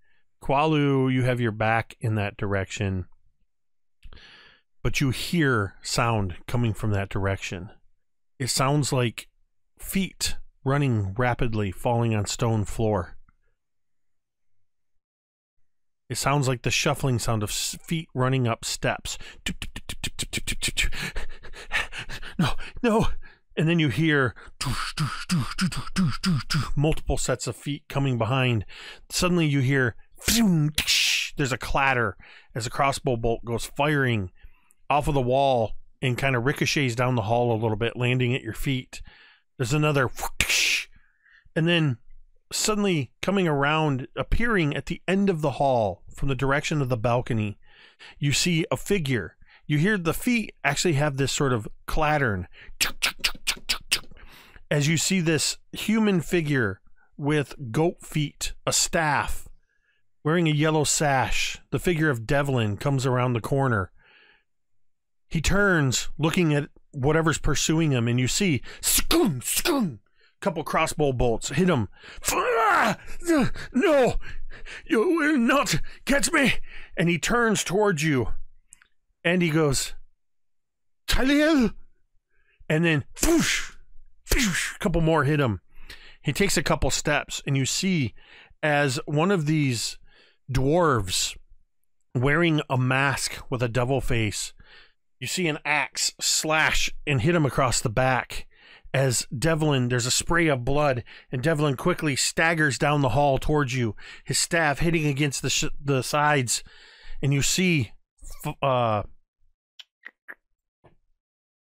K'walu, you have your back in that direction. But you hear sound coming from that direction. It sounds like feet running rapidly, falling on stone floor. It sounds like the shuffling sound of feet running up steps. No. And then you hear multiple sets of feet coming behind. Suddenly you hear, there's a clatter as a crossbow bolt goes firing off of the wall and kind of ricochets down the hall a little bit, landing at your feet. There's another, and then suddenly coming around, appearing at the end of the hall from the direction of the balcony, you see a figure. You hear the feet actually have this sort of clattern as you see this human figure with goat feet, a staff, wearing a yellow sash. The figure of Devlin comes around the corner. He turns, looking at whatever's pursuing him, and you see a couple crossbow bolts hit him. No, you will not catch me. And he turns towards you. And he goes, Taliel, and then a couple more hit him. He takes a couple steps, and you see as one of these dwarves wearing a mask with a devil face, you see an axe slash and hit him across the back. As Devlin, there's a spray of blood, and Devlin quickly staggers down the hall towards you, his staff hitting against the sides, and you see...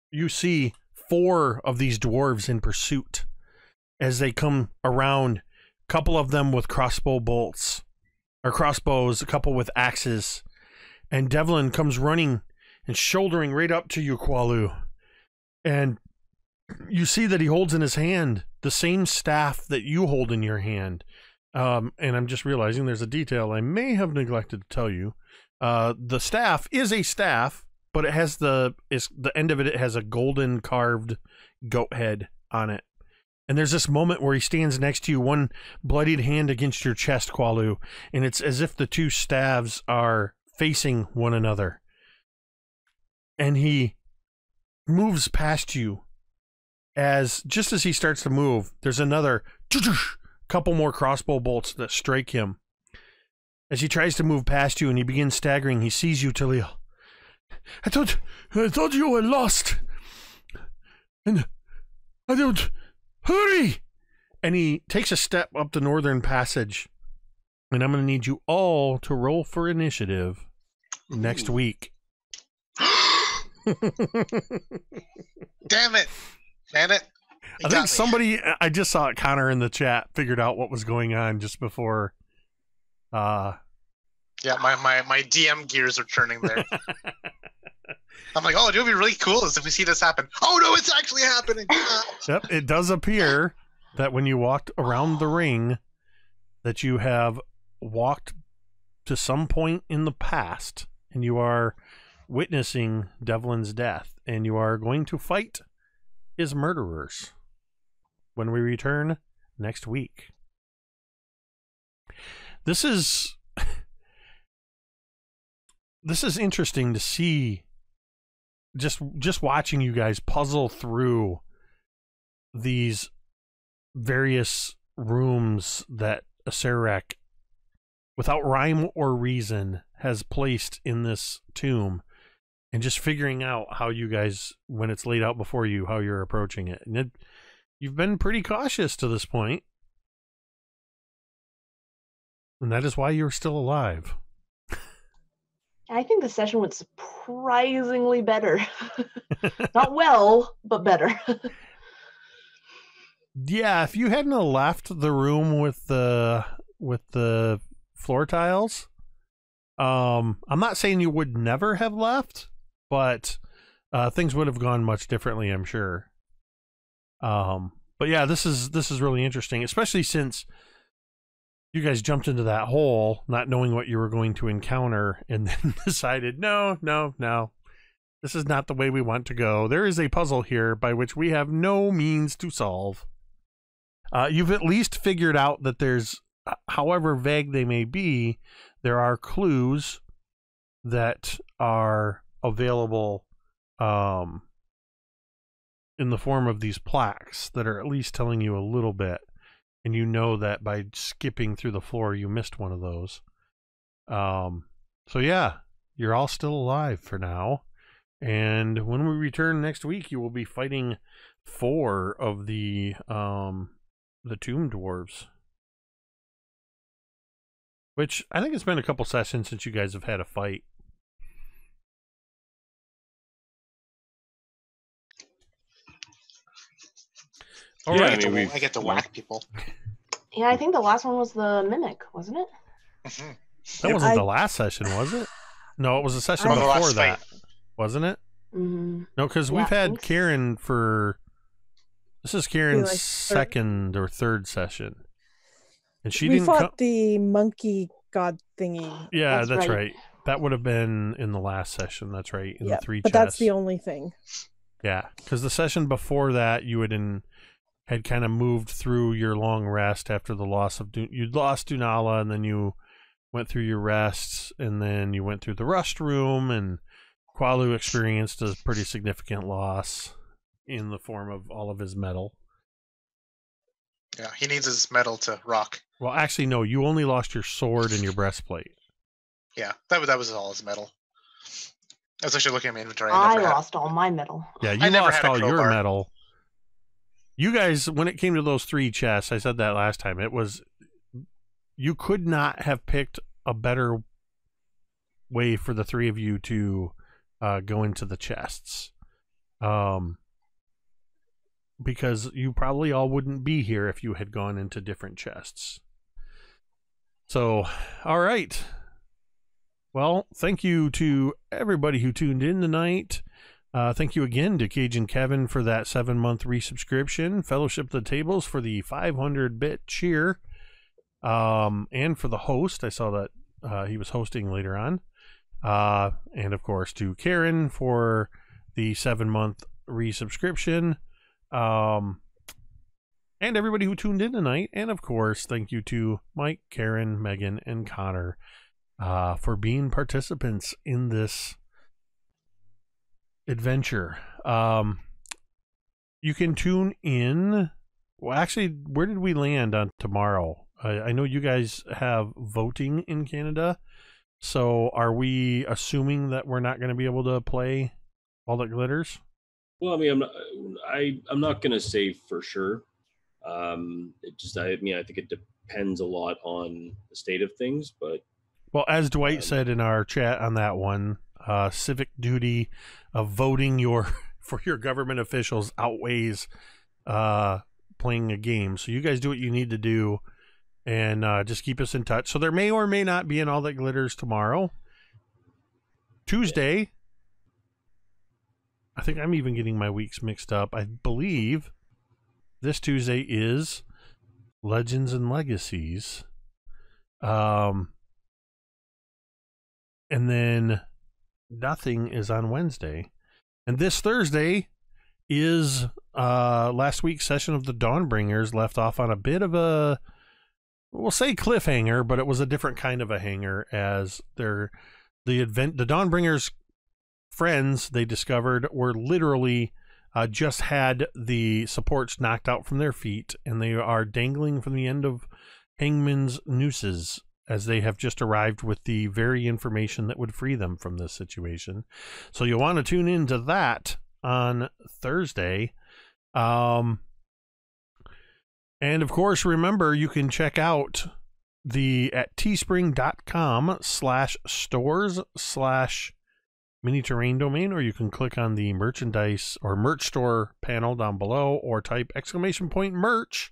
you see 4 of these dwarves in pursuit as they come around, a couple of them with crossbows, a couple with axes, and Devlin comes running and shouldering right up to you, K'walu, and you see that he holds in his hand the same staff that you hold in your hand, and I'm just realizing there's a detail I may have neglected to tell you. The staff is a staff, but it has the end of it. It has a golden carved goat head on it. And there's this moment where he stands next to you, one bloodied hand against your chest, K'walu, and it's as if the two staves are facing one another. And he moves past you. Just as he starts to move, there's another couple more crossbow bolts that strike him. As he tries to move past you and he begins staggering, he sees you, Taliel. I thought you were lost. And I don't... Hurry! And he takes a step up the northern passage. And I'm going to need you all to roll for initiative next week. Damn it! Man it! I think somebody... I just saw it, Connor, in the chat, figured out what was going on just before... Yeah, my DM gears are turning there. I'm like, oh, it would be really cool if we see this happen. Oh no, it's actually happening. Yep, it does appear that when you walked around the ring, that you have walked to some point in the past, and you are witnessing Devlin's death, and you are going to fight his murderers when we return next week. This is interesting to see, just watching you guys puzzle through these various rooms that Serrax, without rhyme or reason, has placed in this tomb, and just figuring out how you guys, when it's laid out before you, how you're approaching it. And you've been pretty cautious to this point. And that is why you're still alive. I think the session went surprisingly better. Not well, but better. Yeah, if you hadn't left the room with the floor tiles, I'm not saying you would never have left, but things would have gone much differently, I'm sure. But yeah, this is really interesting, especially since you guys jumped into that hole not knowing what you were going to encounter, and then decided, no, this is not the way we want to go. There is a puzzle here by which we have no means to solve. You've at least figured out that there's, however vague they may be, there are clues that are available in the form of these plaques that are at least telling you a little bit. And you know that by skipping through the floor, you missed one of those. So yeah, you're all still alive for now. And when we return next week, you will be fighting 4 of the Tomb Dwarves. Which, I think it's been a couple sessions since you guys have had a fight. Yeah, right. I get to whack people. Yeah, I think the last one was the Mimic, wasn't it? That wasn't the last session, was it? No, it was a session before that, wasn't it? Mm-hmm. No, because we've had Karen for... This is Karen's second or third session. And she didn't fought the monkey god thingy. Yeah, that's right. That would have been in the last session. That's right. In the 3 chests. But that's the only thing. Yeah, because the session before that, you had kind of moved through your long rest after the loss of... You'd lost Dunala, and then you went through your rests, and then you went through the rust room, and K'walu experienced a pretty significant loss in the form of all of his metal. Yeah, he needs his metal to rock. Well, actually, no. You only lost your sword and your breastplate. Yeah, that was all his metal. I was actually looking at my inventory. I lost all my metal. Yeah, you lost all your metal. You guys, when it came to those 3 chests, I said that last time, it was... You could not have picked a better way for the 3 of you to go into the chests. Because you probably all wouldn't be here if you had gone into different chests. So, all right. Well, thank you to everybody who tuned in tonight. Thank you again to Cajun Kevin for that 7-month resubscription, Fellowship of the Tables for the 500-bit cheer, and for the host. I saw that he was hosting later on. And, of course, to Karen for the 7-month resubscription. And everybody who tuned in tonight. And, of course, thank you to Mike, Karen, Megan, and Connor for being participants in this adventure. You can tune in. Well, actually, where did we land on tomorrow? I know you guys have voting in Canada, so are we assuming that we're not going to be able to play All That Glitters? Well, I mean, I'm not going to say for sure. I think it depends a lot on the state of things, but... Well, as Dwight said in our chat on that one, civic duty of voting for your government officials outweighs playing a game. So you guys do what you need to do, and just keep us in touch. So there may or may not be an All That Glitters tomorrow. Tuesday, I think I'm even getting my weeks mixed up. I believe this Tuesday is Legends and Legacies. And then nothing is on Wednesday. And this Thursday is last week's session of the Dawnbringers left off on a bit of a, we'll say cliffhanger, but it was a different kind of a hanger, as the Dawnbringers' friends, they discovered, were literally just had the supports knocked out from their feet, and they are dangling from the end of hangman's nooses, as they have just arrived with the very information that would free them from this situation. So you'll want to tune into that on Thursday. And of course, remember, you can check out at teespring.com/stores/mini terrain domain, or you can click on the merchandise or merch store panel down below, or type !merch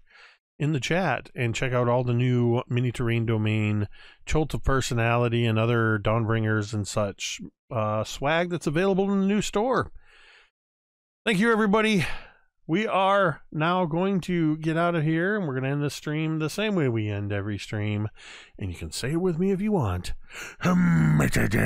in the chat and check out all the new Mini Terrain Domain, Chult of Personality, and other Dawnbringers and such swag that's available in the new store. Thank you, everybody. We are now going to get out of here, and we're going to end the stream the same way we end every stream. And you can say it with me if you want. MTD.